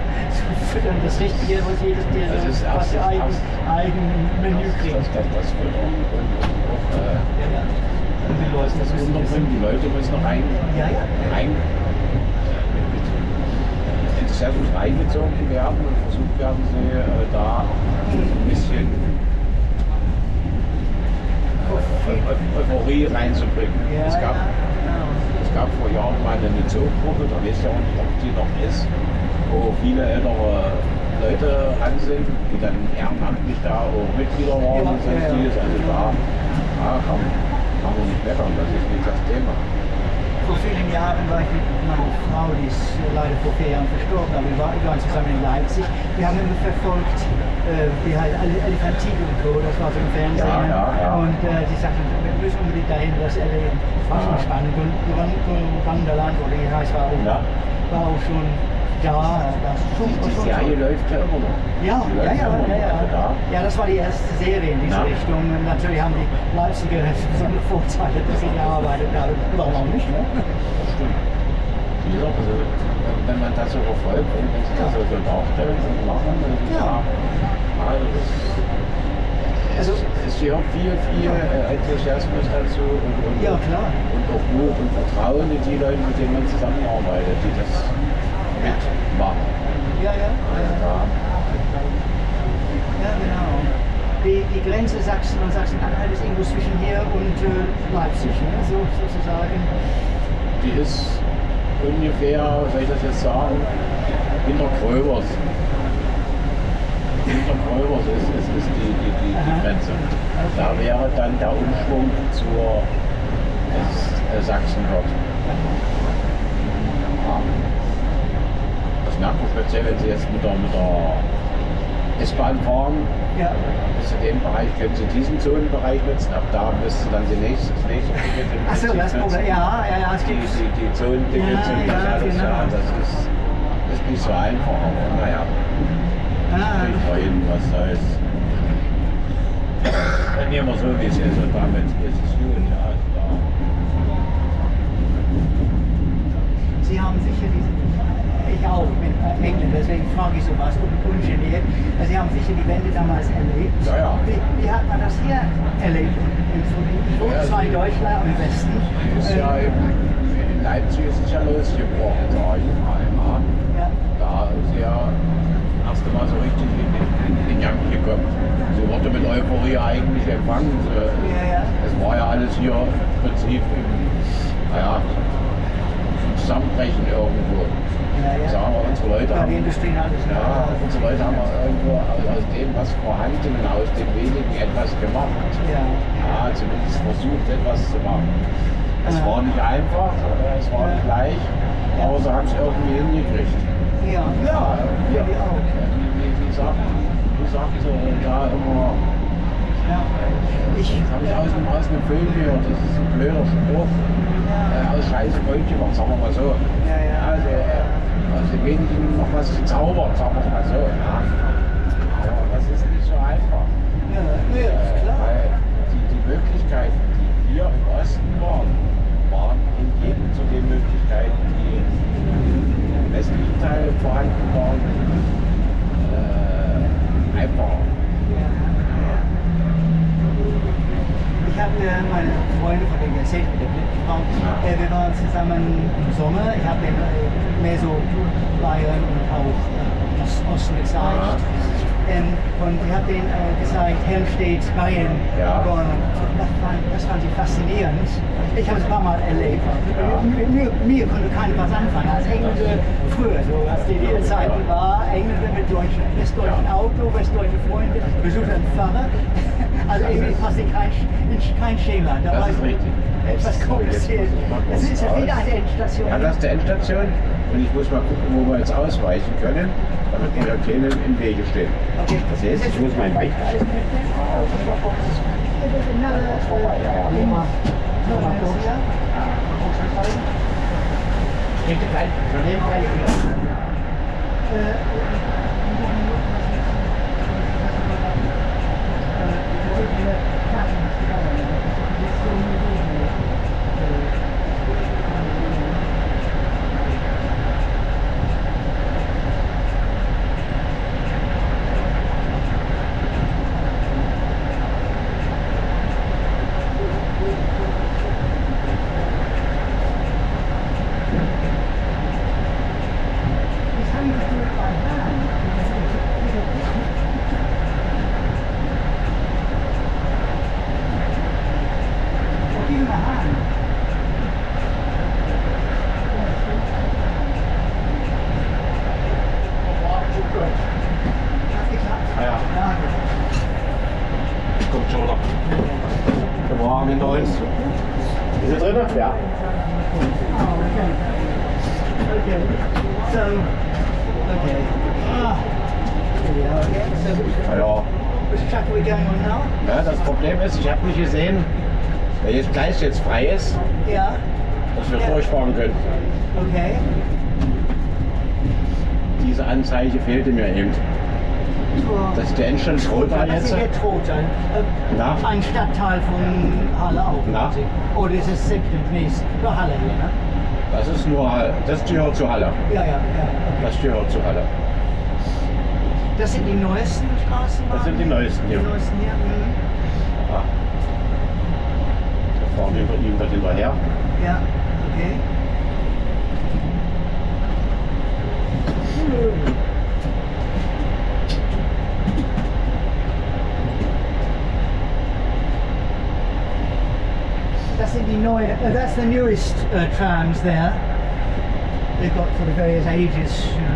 füttern das Richtige, was jedes Tier was eigenen Menü kriegt. Das Füttern und die Leute müssen noch rein sehr gut reingezogen werden und versucht werden, sie da ein bisschen Euphorie reinzubringen. Es gab vor Jahren mal eine Zoogruppe, da weiß ich auch nicht, ob die noch ist, wo viele ältere Leute an sind, die dann ehrenamtlich da auch Mitglieder waren und sonstiges. Also da kann man nicht meckern, das ist nicht das Thema. Vor vielen Jahren war ich mit meiner Frau, die ist leider vor 4 Jahren verstorben, aber wir waren zusammen in Leipzig. Wir haben immer verfolgt, wie halt Elefantin und Co., das war so im Fernsehen. Und sie sagten, wir müssen unbedingt dahin, das erleben. Das war schon spannend. Und Wanderland, oder wie heißt, war auch schon da. Die Serie läuft ja immer noch. Ja, das war die erste Serie in diese Richtung. Und natürlich haben die Leipziger besondere Vorteile, dass sie gearbeitet haben. Warum auch nicht? Ne? Das stimmt. Ja, also, wenn man das so verfolgt, wenn sie das so darstellen und machen, also es gehört viel Enthusiasmus dazu und auch Mut und Vertrauen in die Leute, mit denen man zusammenarbeitet, die das mitmachen. Genau. Die Grenze Sachsen und Sachsen-Anhalt ist irgendwo zwischen hier und Leipzig, ne? So, sozusagen. Die ist ungefähr, soll ich das jetzt sagen, hinter Kröllwitz. Ist die Grenze. Da wäre dann der Umschwung zur Sachsen dort. Das merkt man speziell, wenn Sie jetzt mit der S-Bahn fahren, bis zu dem Bereich können Sie diesen Zonenbereich nutzen, ab da müsste dann die nächste Ticket im Prinzip nutzen. Die Zonentickets sind das ist nicht so einfach, aber naja. Dann nehmen wir so, wie es ist, und damit ist es gut. Sie haben sicher ich auch mit Englisch, deswegen frage ich sowas ungeniert. Sie haben sicher die Wende damals erlebt. Wie hat man das hier erlebt? Ich wohne zwar in Deutschland, am Westen. In Leipzig ist es ja losgebrochen, sage ich mal. Da ist ja das erste Mal so richtig in den Gang gekommen. So wurde mit Euphorie eigentlich empfangen. Es war ja alles hier im Prinzip im Zusammenbrechen irgendwo. So haben wir unsere Leute haben irgendwo aus dem, was vorhanden und aus dem wenigen etwas gemacht. Zumindest versucht, etwas zu machen. Es war nicht einfach, es war nicht leicht, aber sie haben es irgendwie hingekriegt. Wie sagt da immer, das habe ich aus einem Film gehört, das ist ein blöder Spruch, aus Scheiße Gold gemacht, sagen wir mal so. Also wenigen noch was gezaubert, sagen wir mal so. Aber das ist nicht so einfach. Weil die Möglichkeiten, die hier im Osten waren in jedem zu den Möglichkeiten, die im westlichen Teil vorhanden waren, einfacher. Ich habe meine Freunde, von denen ich erzählt habe, wir waren zusammen im Sommer, ich habe mehr so Bayern und auch Osten gezeigt. Und ich habe denen gezeigt, Helmstedt, Bayern, Bonn. Das fand ich faszinierend. Ich habe es ein paar Mal erlebt. Mir konnte keiner was anfangen. Als Engländer früher, so als die Zeiten war, Engländer mit Deutschen, westdeutschen Auto, westdeutsche Freunde, besucht einen Pfarrer. Also irgendwie fast kein Schema. Da war etwas kompliziert. Das ist ja wieder eine Endstation. Ja, das ist die Endstation. Und ich muss mal gucken, wo wir jetzt ausweichen können, damit wir keinen im Wege stehen. Das heißt, ich muss mein Weichgleis mitnehmen. Ja, das Problem ist, ich habe nicht gesehen, welches Gleis jetzt frei ist, ja, dass wir vorsparen können. Okay. Diese Anzeige fehlte mir eben. Das ist der Endstand Trotan jetzt. Das ist der Trotan. Ein Stadtteil von Halle auch. Na? Oder ist es Sektenmäßig? Nur Halle hier, ne? Das ist nur Halle. Das gehört zu Halle. Ja, ja, ja. Okay. Das gehört zu Halle. Das sind die neuesten Straßenbahnen? Das sind die neuesten, ja. Die neuesten hier. Mhm. Ja. Da fahren wir über den hinterher. Ja, okay. Das sind die neue, that's the newest trams there. They've got for the various ages, you know.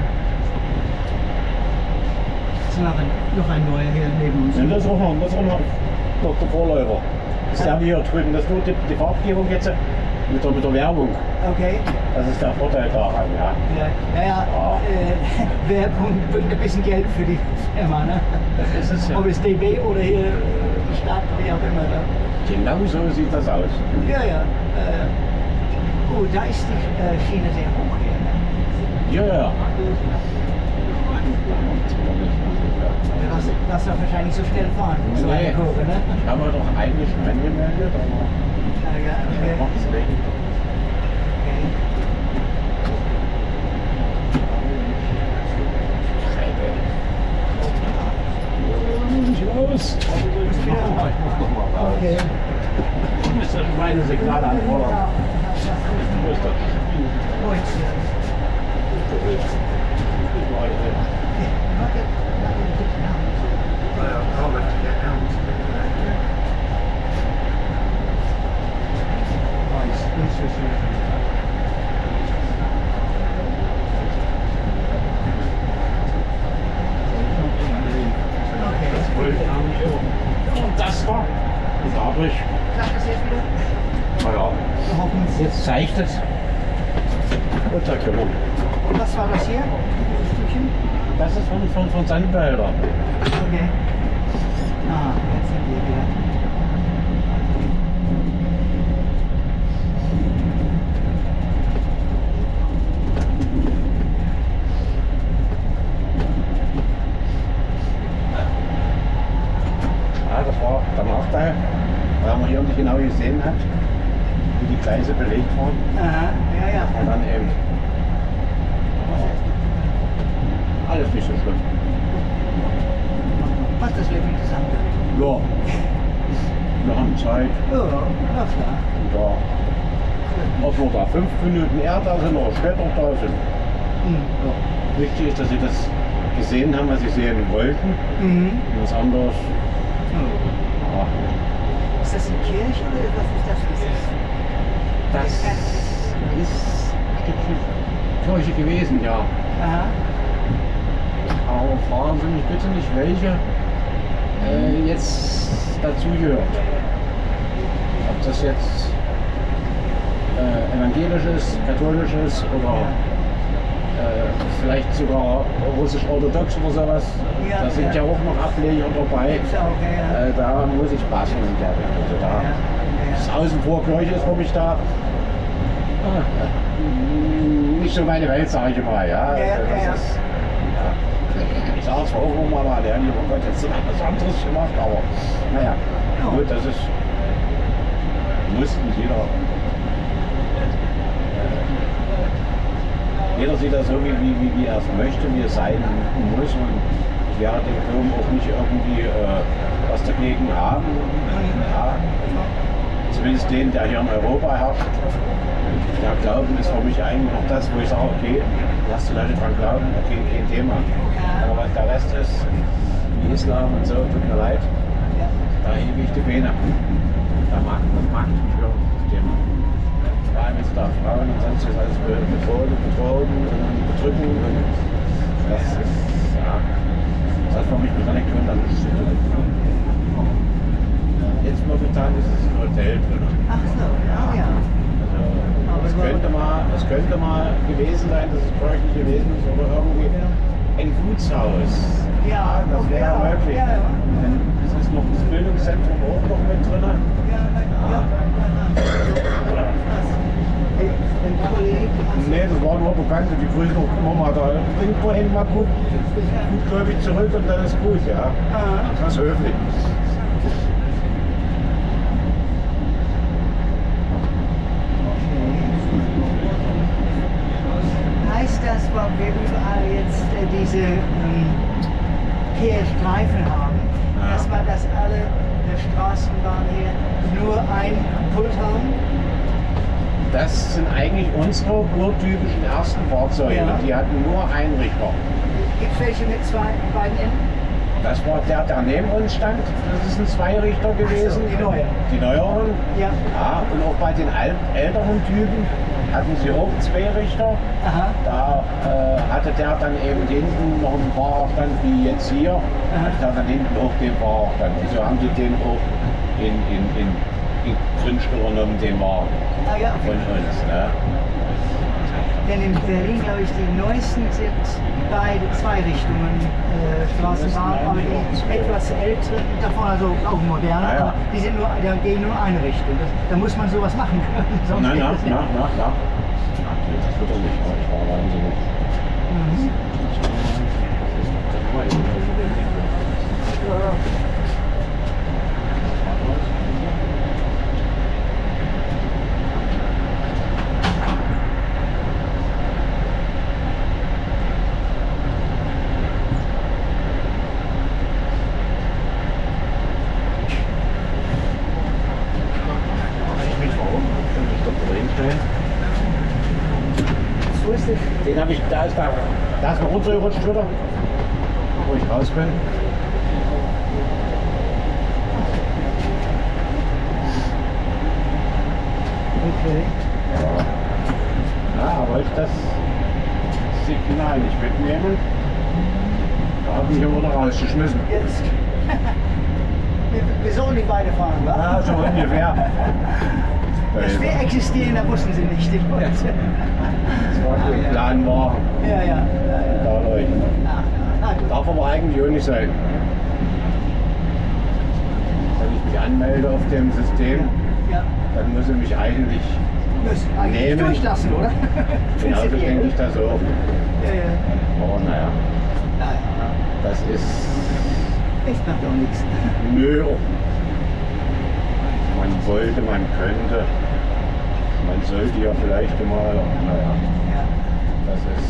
Noch ein neuer hier neben uns. Ja, das ist auch noch der Vorläufer. Das ist ja hier drüben, das ist nur die Farbgebung jetzt mit der Werbung. Okay. Das ist der Vorteil daran, ja. Naja, Werbung bringt ein bisschen Geld für die Firma, ne? Das ist es ja. Ob es DB oder hier Stadt, wie auch immer. Da. Genau so sieht das aus. Ja, ja. Oh, da ist die Schiene sehr hoch hier, ne? Ja, ja. Das darf wahrscheinlich so schnell fahren. So nee, eine Kurve, ne? Ich habe doch eigentlich schon angemeldet, aber ja, okay. Ich mache es weg. Okay. Los! Okay. Du musst das meine Signale anfordern. Du musst das spielen. Und das war dadurch. Sag das jetzt wieder? Naja, jetzt zeigt es. Und da können wir. Was war das hier? Das ist von Sandbehälter. Okay. Ah, jetzt sind wir wieder. Ah, das war der Nachteil, weil man hier nicht genau gesehen hat, wie die Gleise belegt wurden. Aha, ja, ja. Und dann eben. Alles nicht so schlimm. Passt das Leben zusammen? Ja. Wir haben Zeit. Ja, na klar. Da. Ob wir da 5 Minuten eher da sind oder später da sind. Mhm. Ja. Wichtig ist, dass sie das gesehen haben, was sie sehen wollten. Mhm. Und was anderes. Mhm. Ja. Ist das eine Kirche oder was ist das? Das ist eine Kirche gewesen, ja. Aha. Aber fragen Sie mich bitte nicht, welche jetzt dazugehört. Ob das jetzt evangelisch ist, katholisch ist oder vielleicht sogar russisch-orthodox oder sowas. Ja, da sind ja auch noch Ableger dabei. Okay, ja. Da muss ich passen in der Richtung. Also da das außen vor Kirche ist für mich da. Nicht so meine Welt, sage ich mal. Ja. Ich sage es auch mal, aber der hat jetzt etwas anderes gemacht, aber naja, gut, das ist, jeder sieht das so, wie er es möchte, wie es sein muss, und ich werde dem Film auch nicht irgendwie was dagegen haben, ja, zumindest den, der hier in Europa herrscht. Ja, Glauben ist für mich eigentlich noch das, wo ich sage, okay, lass die Leute dran glauben, okay, kein Thema. Aber was der Rest ist, wie Islam und so, tut mir leid, da hebe ich die Beine. Da mag ich mich hören. Trauben drücken. Das ist, ja, das hat man mich mit Anekdoten an der Stelle. Jetzt momentan ist es ein Hotel drin. Ach so, ja. Ja. Also, es könnte mal gewesen sein, dass es bräuchlich gewesen ist, aber irgendwie ein Gutshaus. Ja, das wäre ja möglich. Ja, ja. Es ist noch das Bildungszentrum auch noch mit drin. Ja, ja. Nee, das war nur bekannt, die Grüße noch Mama da. Bringt vorhin mal gut Kröllwitz zurück und dann ist gut, ja. Das ist höflich. Heißt das, wo wir überall jetzt diese Streifen haben, dass man das alle der Straßenbahn hier nur ein Pult haben? Das sind eigentlich unsere urtypischen ersten Fahrzeuge, ja. Die hatten nur einen Richter. Gibt es welche mit zwei beiden Enden? Das war der, der neben uns stand, das ist ein Zweirichter gewesen. Ach so, die neue. Die neueren? Ja. Ja. Und auch bei den älteren Typen hatten sie auch zwei Richter. Aha. Da hatte der dann eben hinten noch einen Fahrerstand wie jetzt hier. Aha. Und der dann hinten auch den Fahrerstand. Also haben die den auch in Grundstücken um den Wagen von uns. Ne? Denn in Berlin, glaube ich, die neuesten sind beide zwei Richtungen Straßenbahn, aber die etwas älteren, davon also auch moderne, ja, ja. Aber die sind nur, da gehen nur eine Richtung. Da muss man sowas machen können. Sonst nein, nein, nein, nein, nein. Das wird doch nicht, aber ich war wahnsinnig. Mhm. Da ist noch runtergerutscht wieder, wo ich raus bin. Okay. Ja, aber ich das Signal nicht mitnehmen. Da habe ich mich immer noch rausgeschmissen. Jetzt. Wir sollen nicht beide fahren, wa? Ja, so ungefähr. Dass wir existieren, da wussten sie nicht. Das war ein Plan war. Ja, ja. Dadurch. Darf aber eigentlich auch nicht sein. Wenn ich mich anmelde auf dem System, dann muss ich mich eigentlich nehmen. Durchlassen, oder? Genau, so denke ich das auch. Aber naja. Das ist... Ich mach doch nichts. Nö. Man wollte, man könnte, man sollte ja vielleicht mal, naja, das ist...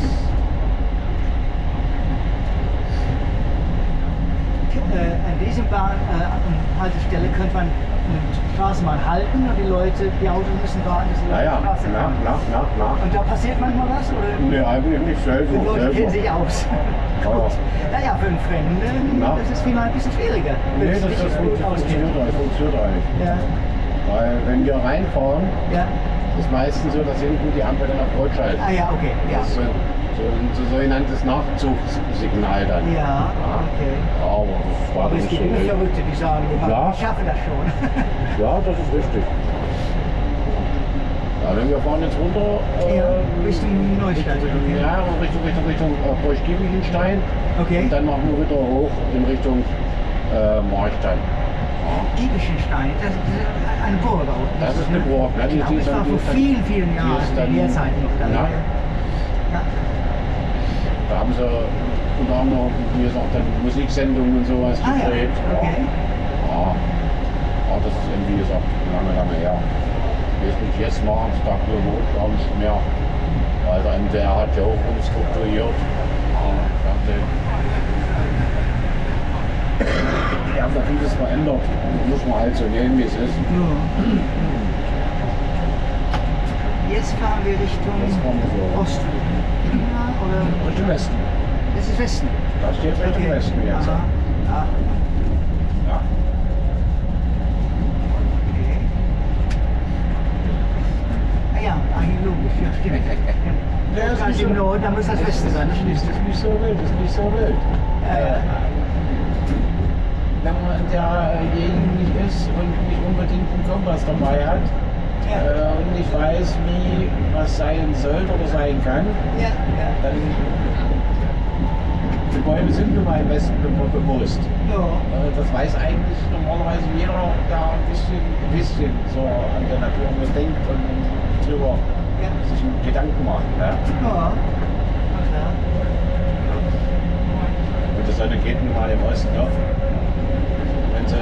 An dieser Bahnhaltestelle könnte man eine Straßenbahn halten und die Leute, die Autos müssen warten, dass die Leute auf die Straße kommen. Na. Und da passiert manchmal was? Oder? Nee, eigentlich nicht selten. Die Leute kennen sich aus. Gut. Naja, für einen Fremden, das ist vielmehr ein bisschen schwieriger. Nee, das funktioniert eigentlich. Ja. Weil wenn wir reinfahren, ist meistens so, dass hinten die Ampel dann auf Rot schaltet. Ah ja, okay. Ja. Das ist so ein sogenanntes Nachzugssignal dann. Ja, okay. Aber das war nicht so. Es gibt nicht Verrückte, die sagen, ich schaffe das schon. Ja, das ist richtig. Ja, wenn wir fahren jetzt runter Richtung Neustadt. Okay. Ja, Richtung Burg Giebichenstein. Okay. Und dann machen wir wieder hoch in Richtung Marktplatz. Giebichenstein, das ist eine Burg auch. Das ist eine Burg. Ne? Genau, das war vor vielen Jahren, in der Zeit noch da. Ja. Ja. Da haben sie unter anderem, wie gesagt, dann Musiksendungen und sowas gedreht. Ja. Okay. Ja. Ja, das ist irgendwie gesagt lange her. Jetzt machen es da glaube ich mehr, weil der MDR hat ja auch umstrukturiert. Wir haben da vieles verändert, das muss man halt so nehmen, wie es ist. Jetzt fahren wir Richtung Osten oder Richtung Westen. Das ist Westen? Da steht Richtung Westen jetzt. Ja, eigentlich logisch, ja, stimmt. Der ist nicht im Not, da muss das Westen sein. Das ist nicht so wild, das ist nicht so wild. Wenn man dagegen nicht ist und nicht unbedingt einen Kompass dabei hat und nicht weiß, wie was sein soll oder sein kann, dann die Bäume sind nun mal im Westen bewusst. Das weiß eigentlich normalerweise jeder, der ein bisschen so an der Natur denkt und drüber sich Gedanken macht. Ne? Ja. Und die Sonne geht nun mal im Osten auf. Wenn sie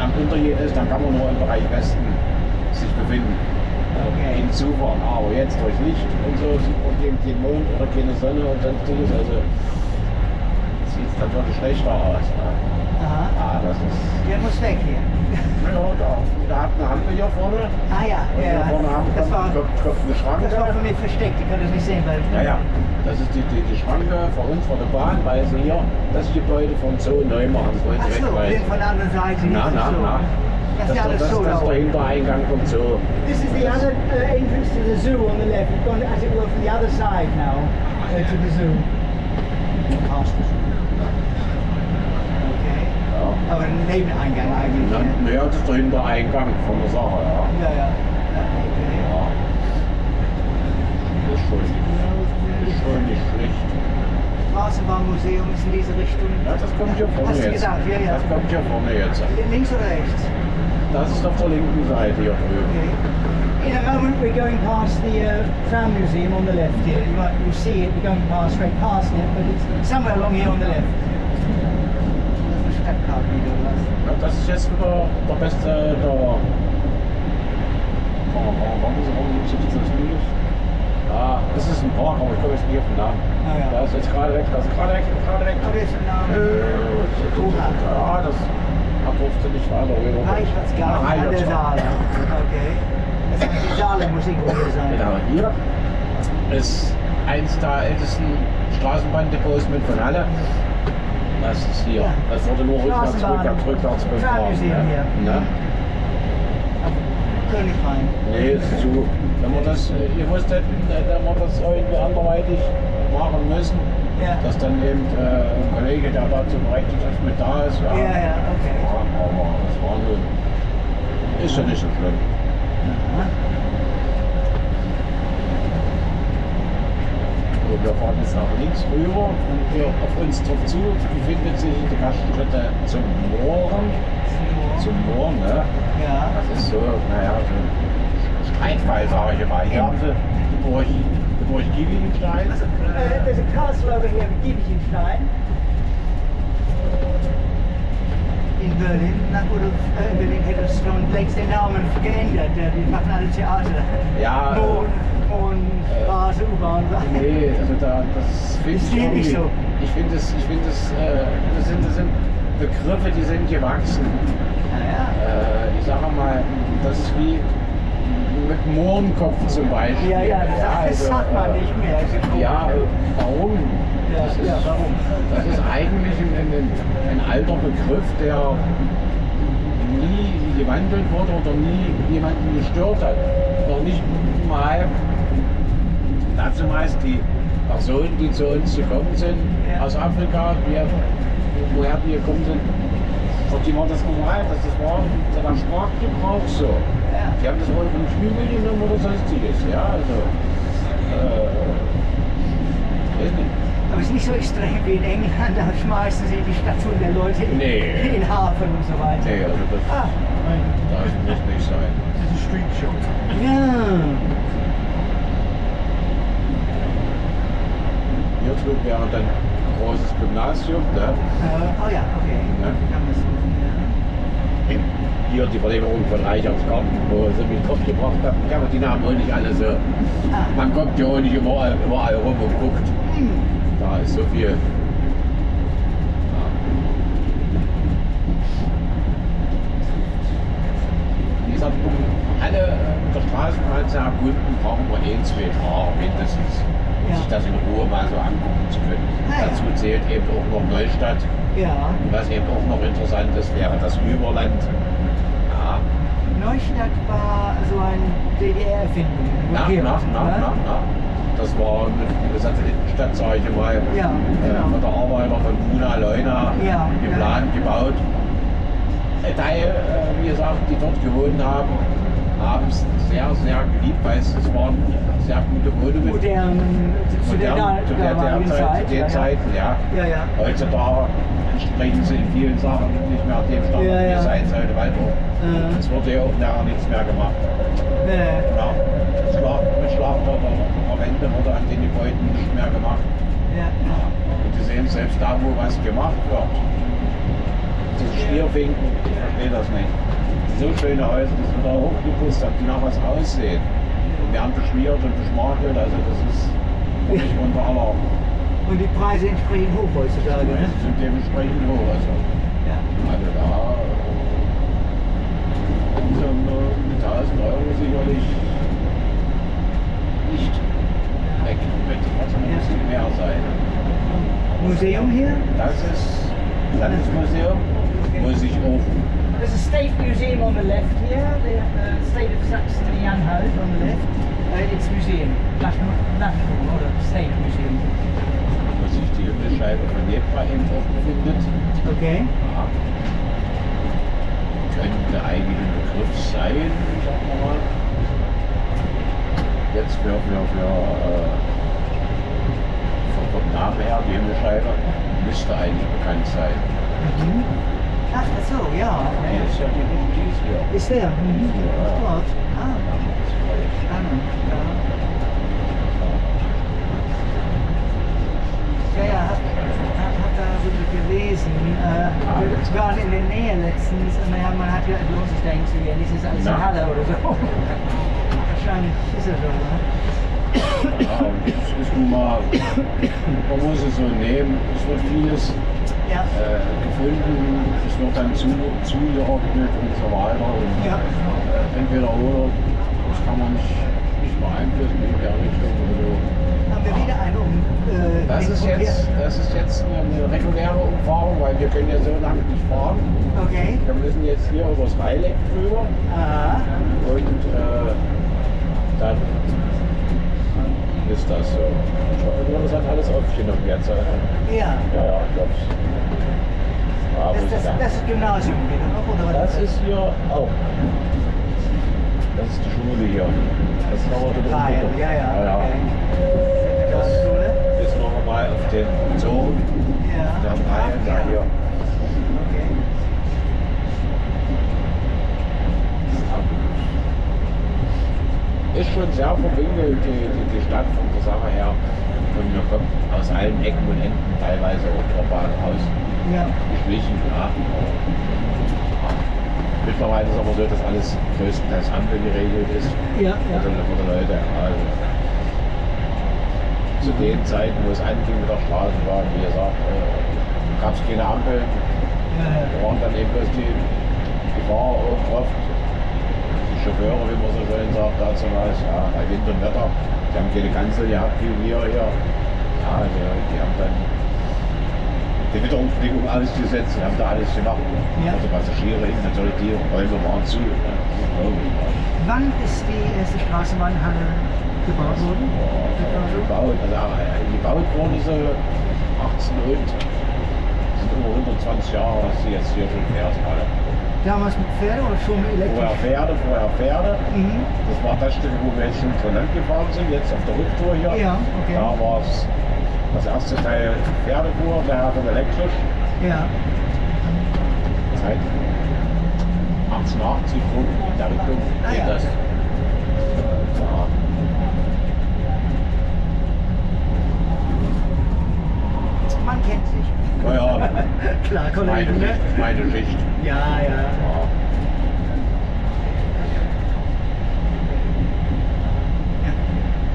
am Untergrund ist, dann kann man nur im Bereich Westen sich befinden. Hinzufahren, aber jetzt durch Licht und so sieht man keinen Mond oder keine Sonne und sonstiges, also sieht es dann wirklich schlechter aus. Ne? Aha. Ah, das ist... Der muss weg hier. Ja, da hat eine Ampel hier vorne. Ah ja, und hier vorne haben wir eine Schranke. Das war für mich versteckt, ich kann das nicht sehen. Weil ja, ja, das ist die Schranke von uns, von der Bahn, weil sie hier das Gebäude vom Zoo neu machen. Ach so, von der anderen Seite. Na, das ist alles so. Das ist der Hintereingang vom Zoo. This is the other entrance to the zoo on the left. We've gone, as it were, from the other side now to the zoo. Okay. Aber ein Nebeneingang eigentlich. Naja, das ist der Hintereingang von der Sache, ja. Das ist schon nicht schlecht. Straßenbahnmuseum ist in diese Richtung. Ja, das kommt hier vorne jetzt. Das kommt hier vorne jetzt. Links oder rechts? Das ist auf der linken Seite hier drüben. Okay. In a moment we're going past the tram museum on the left here. You see it, we're going straight past it, but it's somewhere along here on the left. Das ist eine Stadtkarte wieder, oder was? Das ist jetzt wieder der beste Dauer. Ja, das ist ein Park, aber ich glaube, ich bin hier auf den Namen. Da ist jetzt gerade weg, das ist gerade weg. Da ist ein Name. Da durfte nicht weiter rüber. Reilestraße, Halle (Saale). Okay. Das heißt, die Saale muss irgendwo hier sein. Genau, hier ist eins der ältesten Straßenbahndepots mit von Halle. Das ist hier. Das wurde nur rückwärts befahren. Nee, ist zu. Wenn wir das gewusst hätten, wenn wir das irgendwie anderweitig machen müssen, dass dann eben ein Kollege, der dazu berechtigt ist, mit da ist. Ja, okay. Aber das war so. Ist ja nicht so schlimm. So, wir fahren jetzt nach links rüber und hier auf uns drauf zu befindet sich die Gaststätte zum Mohren. Zum Mohren, ne? Ja. Das ist so, naja, so ein Streitfall, sage ich mal. Hier haben sie die Burg Giebichenstein. There's a castle over here with Giebichenstein. In Berlin, Berlin hätte es schon längst den Namen geändert. Die machen alle Theater. Ja. Straße, U-Bahn. Nee, also das finde ich nicht so. Ich finde, das sind Begriffe, die sind gewachsen. Ich sage mal, das ist wie mit Mohrenkopf zum Beispiel. Das sagt man nicht mehr. Ja, warum? Das ist eigentlich ein alter Begriff, der nie gewandelt wurde oder nie jemanden gestört hat. Noch nicht mal dazu meist die Personen, die zu uns gekommen sind aus Afrika, woher wir gekommen sind. Und die war das normal, dass das war der Sprachgebrauch so. Die haben das wohl von Flügel genommen oder sonstiges. Weiß nicht. Aber es ist nicht so extrem wie in England, da schmeißen sie die Statuen der Leute in den Hafen und so weiter. Nee, also das darf nicht sein. Das ist Street Show. Hier drüben wäre dann großes Gymnasium, ne? Hier die Verlängerung von Reichsgarten, wo sie mich drauf gebracht haben. Ich habe die Namen auch nicht alle so. Man kommt ja auch nicht überall rum und guckt. Da ist so viel. Wie gesagt, alle der Straßenbahn zu erkunden, brauchen wir 1, 2, 3 mindestens. Sich das in Ruhe mal so angucken zu können. Dazu zählt eben auch noch Neustadt. Und was eben auch noch interessant ist, wäre das Überland. Neustadt war so ein DDR-Erfindung. Nach, das war eine Satellitenstadt, sage ich mal, ja, genau. Von der Arbeiter von Buna, Leuna, ja, geplant, ja, gebaut. Ein Teil, wie gesagt, die dort gewohnt haben, haben es sehr, sehr geliebt, weil es waren sehr gute Wohnungen. Zu den Zeiten, ja. Ja, ja. Heutzutage entsprechen sie in vielen Sachen nicht mehr dem Standard, ja, ja, wie es sein sollte, weil es wurde ja auch nachher nichts mehr gemacht. Nee. Klar, mit Schlagwörter oder Wände wurde an den Gebäuden nicht mehr gemacht. Ja. Ja. Und Sie sehen selbst da, wo was gemacht wird. Diese Schlierfinken, ich verstehe das nicht. So schöne Häuser, die sind da hochgepusst, dass die nach was aussehen. Und werden beschmiert und beschmarkelt, also das ist wirklich unter aller. Und die Preise entsprechen hoch heutzutage, ne? Die Preise sind dementsprechend hoch, also. Ja. Also da mit 1.000 € sicherlich nicht weg. Also muss es mehr sein. Museum hier? Das ist das Landesmuseum, wo sich auch. There's a state museum on the left here, the state of Sachsen-Anhalt on the left. It's museum, national, not a state museum. Wo sich die Scheibe von Ephraim drauf befindet. Okay. Ja. Könnte eigentlich ein Begriff sein, sagen wir mal. Jetzt vom Namen her, die Himmelscheibe, müsste eigentlich bekannt sein. Mhm. Ach, so, ja. Ist der? Mhm. Ist dort? Ah. Spannend, ja. Ja, ja, hat da so gelesen. Wir waren in der Nähe letztens und man hat gedacht, lohnt sich da hinzugehen, ist das alles in Halle oder so. Wahrscheinlich ist er schon, ne? Ja, das ist nun mal, man muss es so nehmen, es wird vieles gefunden, es wird dann zugeordnet und so weiter. Und, ja. Entweder oder, das kann man nicht beeinflussen in der Richtung. Also, haben wir wieder eine das ist jetzt eine reguläre Umfahrung, weil wir können ja so lange nicht fahren. Okay. Wir müssen jetzt hier über das Reileck drüber. Aha. Und dann ist das so. Ich glaube, das hat alles aufgenommen jetzt. Ja. Ja, ich glaube es. Das ist Gymnasium wieder, oder? Das ist hier auch. Das ist die Schule hier. Das ist aber die Bayern, ja, ja. Okay. Das ist noch mal auf dem Zoo. Ja. Da Bayern, da hier. Okay. Ist schon sehr verwinkelt, die Stadt von der Sache her. Und wir kommen aus allen Ecken und Enden, teilweise auch der Bahnhaus geschlichen. Ja. Mittlerweile ist aber so, dass alles größtenteils Ampel geregelt ist. Ja, ja. Für die Leute. Also, zu den Zeiten, wo es anging mit der Straßenbahn, wie gesagt, gab es keine Ampel. Da waren dann eben bloß die Fahrer oft. Chauffeure, wie man so schön sagt, dazu war es ja, bei Wind und Wetter. Die haben keine Kanzel gehabt, wie wir hier. Ja, also, die haben dann die Witterungsbedingung ausgesetzt, die haben da alles gemacht. Ja. Also Passagiere, natürlich die Räume waren zu. Ne? Wann ist die erste Straßenbahnhalle gebaut worden? Gebaut worden ist 18 und sind über 120 Jahre, dass sie jetzt hier schon fertig waren. Damals mit Pferde oder schon elektrisch? Vorher Pferde. Mhm. Das war das Stück, wo wir jetzt schon von Land gefahren sind, jetzt auf der Rücktour hier. Ja, okay. Da war es das erste Teil Pferdefuhr, der dann elektrisch. Ja. Seit 1880 rum in der Richtung geht das. Ja. Man kennt sich. Na ja, klar, Kollegen, ne? Meine Schicht. Ja, ja.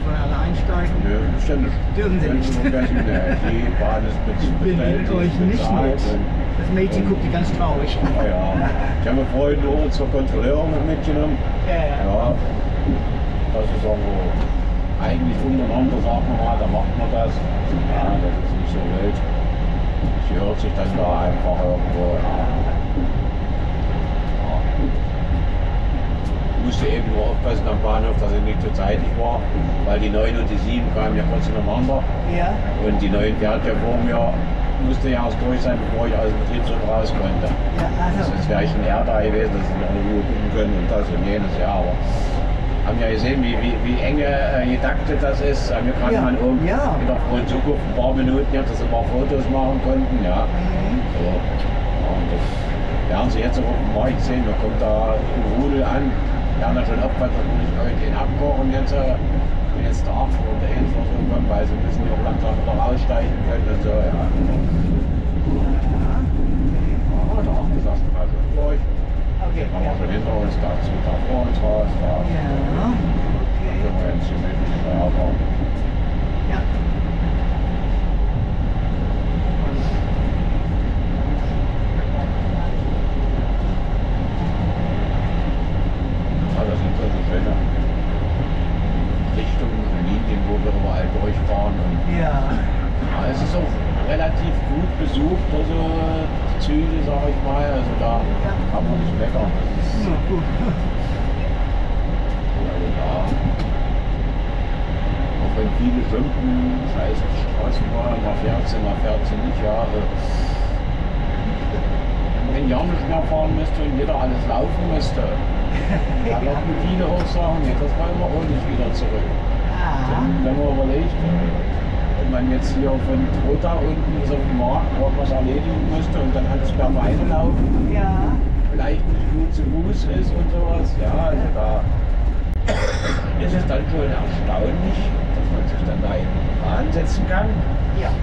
Sollen alle einsteigen? Nö, ständig. Dürfen Sie nicht. Die Bahn ist bestellt. Ich euch nicht mit. Das Mädchen guckt die ganz traurig. Na ja. Ich habe Freunde uns zur Kontrollierung mitgenommen. Ja, ja. Das ist aber eigentlich untereinander, sagt man mal, da macht man das. Ja, das ist nicht so wild. Die hört sich dann da einfach irgendwo. Ja. musste eben nur aufpassen am Bahnhof, dass ich nicht zu zeitig war, weil die 9 und die 7 kamen ja kurz hintereinander. Ja. Und die 9, die hat ja vor mir, musste ja erst durch sein, bevor ich aus dem Betriebshof raus konnte. Ja, also. Sonst wäre ich ein Jahr da gewesen, dass ich noch eine Ruhe gucken können und das und jenes, ja, aber haben ja gesehen, wie enge gedaktet das ist. Wir kamen ja. mal oben in der Frohen Zukunft ein paar Minuten, ja, dass wir ein paar Fotos machen konnten, ja. Mhm. So. Ja, und das werden Sie jetzt auf dem Markt sehen, da kommt da ein Rudel an. Wir haben da schon aufgepasst, dass wir nicht irgendwen abkochen jetzt. Wenn jetzt der Apfel oder der Elfer so kommt, weil sie müssen ja auch langsam wieder raussteigen können und so, ja. Ja, da haben wir das schon mal so durch. Okay, da war schon hinter uns, da ist da vor uns raus, da. Ja, okay. Da können wir jetzt hier mit aufbauen. Ja. Ah, das sind so schöne Richtungen und Linien, wo wir überall durchfahren. Und ja. Ja, es ist auch relativ gut besucht, also Züge, sag ich mal, also da kann man nicht meckern. Das ist so gut. Also da, auch wenn viele schimpfen, scheiß Straßenbahn, mal 14 nicht, ja. Wenn ihr nicht mehr fahren müsst und jeder alles laufen müsste, dann würden viele auch sagen, nee, das wollen wir auch nicht wieder zurück. Wenn man überlegt, wenn man jetzt hier von Trotha unten so auf dem Markt was erledigen musste und dann hat es beim Weiterlaufen, ja. Vielleicht nicht gut zu Fuß ist und sowas, ja, also da ist es dann schon erstaunlich, dass man sich dann da in die Bahn setzen kann, ja.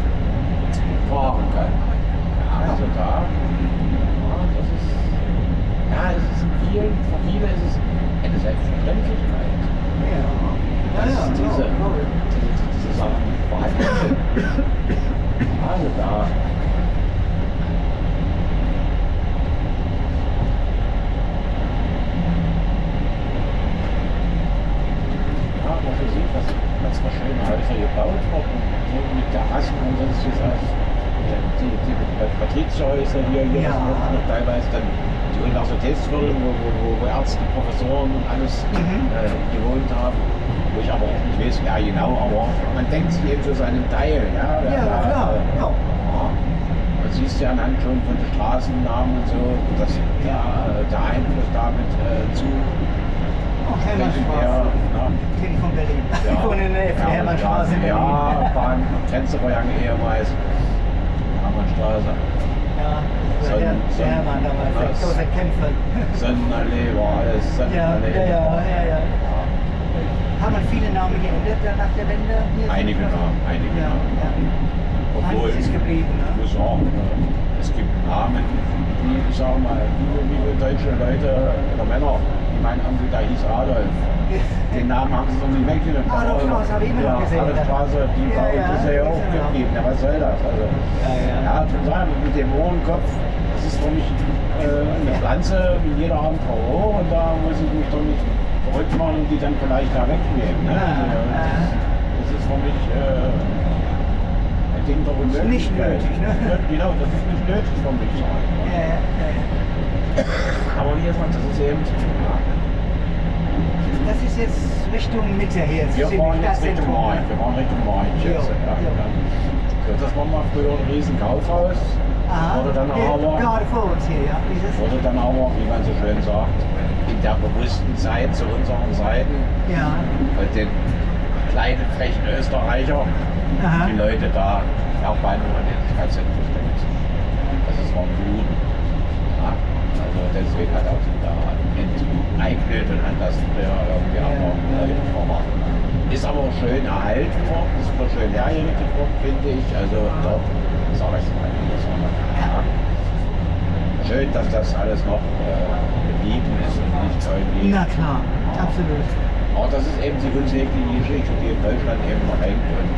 Fahren kann. Ja, also da, ja, das ist, ja, es ist vielen, für viele ist es eine Selbstverständlichkeit. Ja, das ja, ist diese, Sachen. Also da. Ja, man sieht, was für schöne Häuser gebaut wurden. Mit Terrassen und sonst was. Die Patrizierhäuser hier noch teilweise dann die Universitätsviertel, wo Ärzte, Professoren und alles gewohnt haben. Wo ich aber auch nicht weiß, ja genau, aber man denkt sich eben so seinen Teil. Ja, ja, klar. Ja. Man sieht ja anhand schon von den Straßennamen und so, dass der Einfluss damit zu. Hermannstraße. Kenne ich von Berlin. Ja, ich wohne in der Hermannstraße. Ja, Bahn, Grenzübergang ehemals. Hermannstraße. Ja, der Hermann damals, großer Kämpfer. Sonnenallee war alles. Sonnenallee. Ja. Haben viele Namen geändert nach der Wende? Hier einige Namen, einige Namen. Ja. Obwohl, ist geblieben, ne? Ich muss sagen, es gibt Namen, die, ich sag mal, liebe deutsche Leute oder Männer, die meinen Onkel, da hieß Adolf. Den Namen haben sie noch nicht weggenommen. Adolfstraße habe ich immer noch gesehen. Adolfstraße, die war uns ja auch geblieben. Ja, was soll das? Also, ja, schon sagen, mit dem Ohrenkopf, das ist für mich eine Pflanze, wie jeder andere auch, und da muss ich mich doch nicht rückmachen und die dann vielleicht da wegnehmen. Ne? Das ist für mich ein Ding doch unnötig. Nicht nötig, ne? Genau, das ist nicht nötig für mich. Aber wie gesagt, das ist eben. Das ist jetzt Richtung Mitte her. Wir fahren jetzt Richtung Main. Wir fahren Richtung Main. Das war mal früher ein riesen Kaufhaus. Wurde dann aber, gerade vor uns hier, wurde dann aber, wie man so schön sagt, in der bewussten Zeit zu unseren Seiten, weil den kleinen frechen Österreicher die Leute da auch bei einem Identitätszentrum steckt. Das ist vom Juden. Ja, also deswegen hat auch sich da enteignet und hat das irgendwie auch Leute vermacht. Ist aber auch schön erhalten worden, ist aber schön hergerichtet worden, finde ich. Also doch, sag ich mal, das war mal schön, dass das alles noch geblieben ist und nicht irgendwie. Na klar, absolut. Aber das ist eben die unsägliche Geschichte, die in Deutschland eben noch hängt. Und,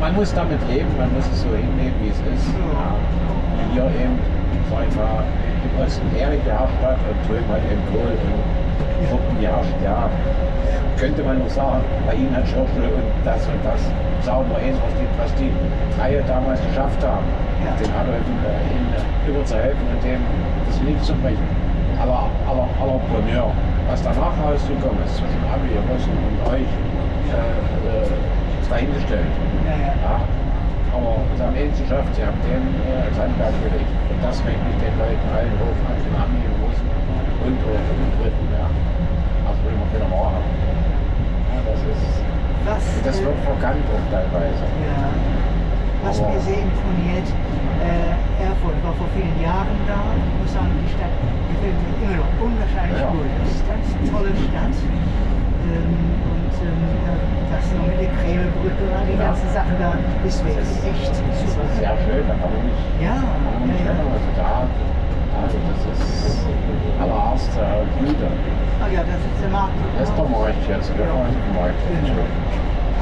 man muss damit leben, man muss es so hinnehmen, wie es ist. Ja. Hier eben, sag ich mal, im Osten Erik geherrscht hat und drüben halt eben Kohl und Truppen geherrscht. Ja. Könnte man noch sagen, bei ihnen hat Schürfel und das sauber ist, was die Reihe damals geschafft haben. Den Adolf hinüber zu helfen und dem das Leben zu brechen. Aber primär, was danach rausgekommen ist, zwischen Abi, Russen und euch, ist dahingestellt. Ja. Aber sie haben es geschafft, sie haben den als Handwerk gelegt. Und das regt mich den Leuten allen hoch, an den Ami, Russen und den Dritten. Ja. Also will man wieder wahr haben. Ja, das ist. Das wird verkannt auch teilweise. Ja. Was mir sehr imponiert, Erfurt war vor vielen Jahren da. Ich muss sagen, die Stadt gefällt mir immer noch unwahrscheinlich gut. Das ist eine ganz tolle Stadt. Das noch mit der Kremlbrücke, die ganze Sache da ist wirklich echt super. Das ist sehr schön, da kann man nicht. Also das ist allererst Güter. Ah ja, das ist der Markt. Das ist der Markt jetzt, genau.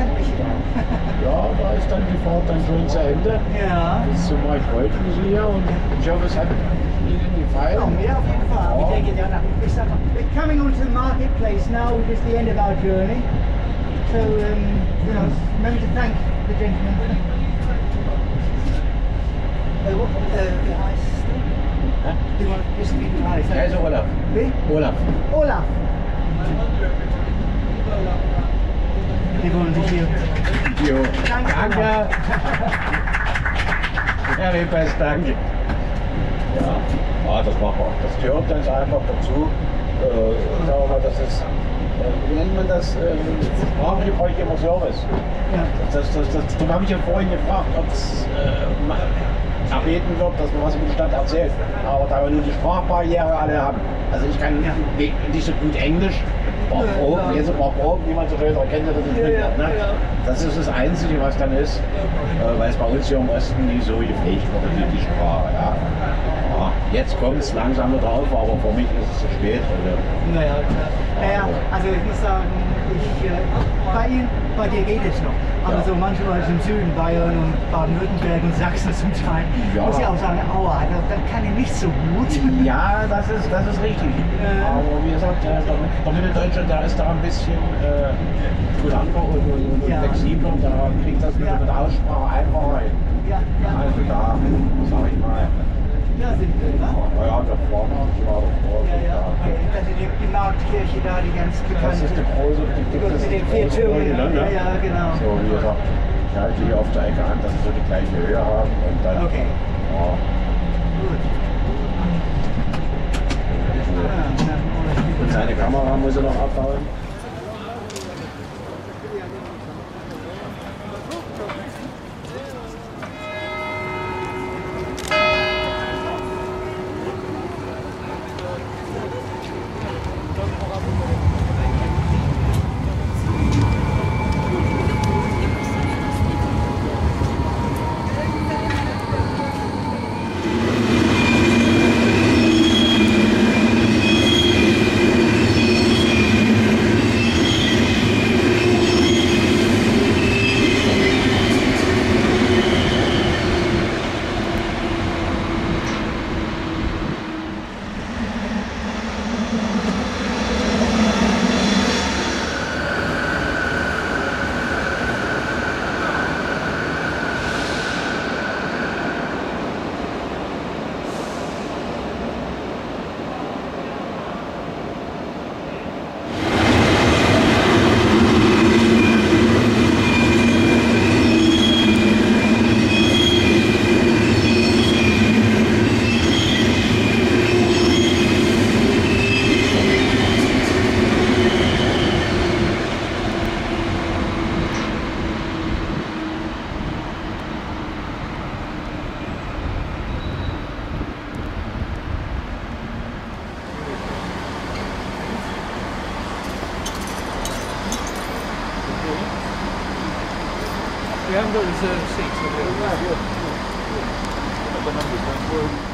Ja, da ist dann die Fahrt dann schon zu Ende. Ja. Bis zum Marktplatz hier und ich hoffe, es hat Ihnen gefallen. Oh, ja, auf jeden Fall. Oh. Ich denke, ja, ich sag mal, we're coming onto the marketplace now, which is the end of our journey. So, you know, remember to thank the gentleman. Do you want to just keep an eye? There's Olaf. Olaf. Olaf. Die wollen sich hier. Jo. Danke. Herr Rebers, danke. Ja, das machen wir. Das gehört uns einfach dazu. Sagen wir mal, das ist, wie nennt man das? Sprachgebrauch immer Service. Ja. Das habe ich ja vorhin gefragt, ob es erbeten wird, dass man was über die Stadt erzählt. Aber da wir nur die Sprachbarriere alle haben. Also ich kann nicht so gut Englisch. Jetzt braucht Proben, wie man so schön erkennt, dass es nicht hat. Das ist das Einzige, was dann ist, weil es bei uns hier im Osten nie so gepflegt wurde, die Sprache. Ja. Jetzt kommt es langsam drauf, aber für mich ist es zu spät. Naja, also ich muss sagen, bei dir geht es noch. Aber so manchmal im Süden, Bayern und Baden-Württemberg und Sachsen zum Teil, muss ich auch sagen, aua, das kann ich nicht so gut. Ja, das ist richtig. Aber wie gesagt, der Mitteldeutsche, der ist da ein bisschen schlanker und flexibler, und da kriegt das mit der Aussprache einfacher hin. Also da, sag ich mal. Da sind wir, ne? Ja, da vorne auch das ist die Marktkirche da, die ganz bekannte. Das ist die große, mit den vier Türmen. Ja, genau. So, wie gesagt, ich halte hier auf der Ecke an, dass sie so die gleiche Höhe haben und dann. Okay. Ja. Gut. Und seine Kamera muss er noch abbauen. We haven't got reserved seats, have we? No, we haven't.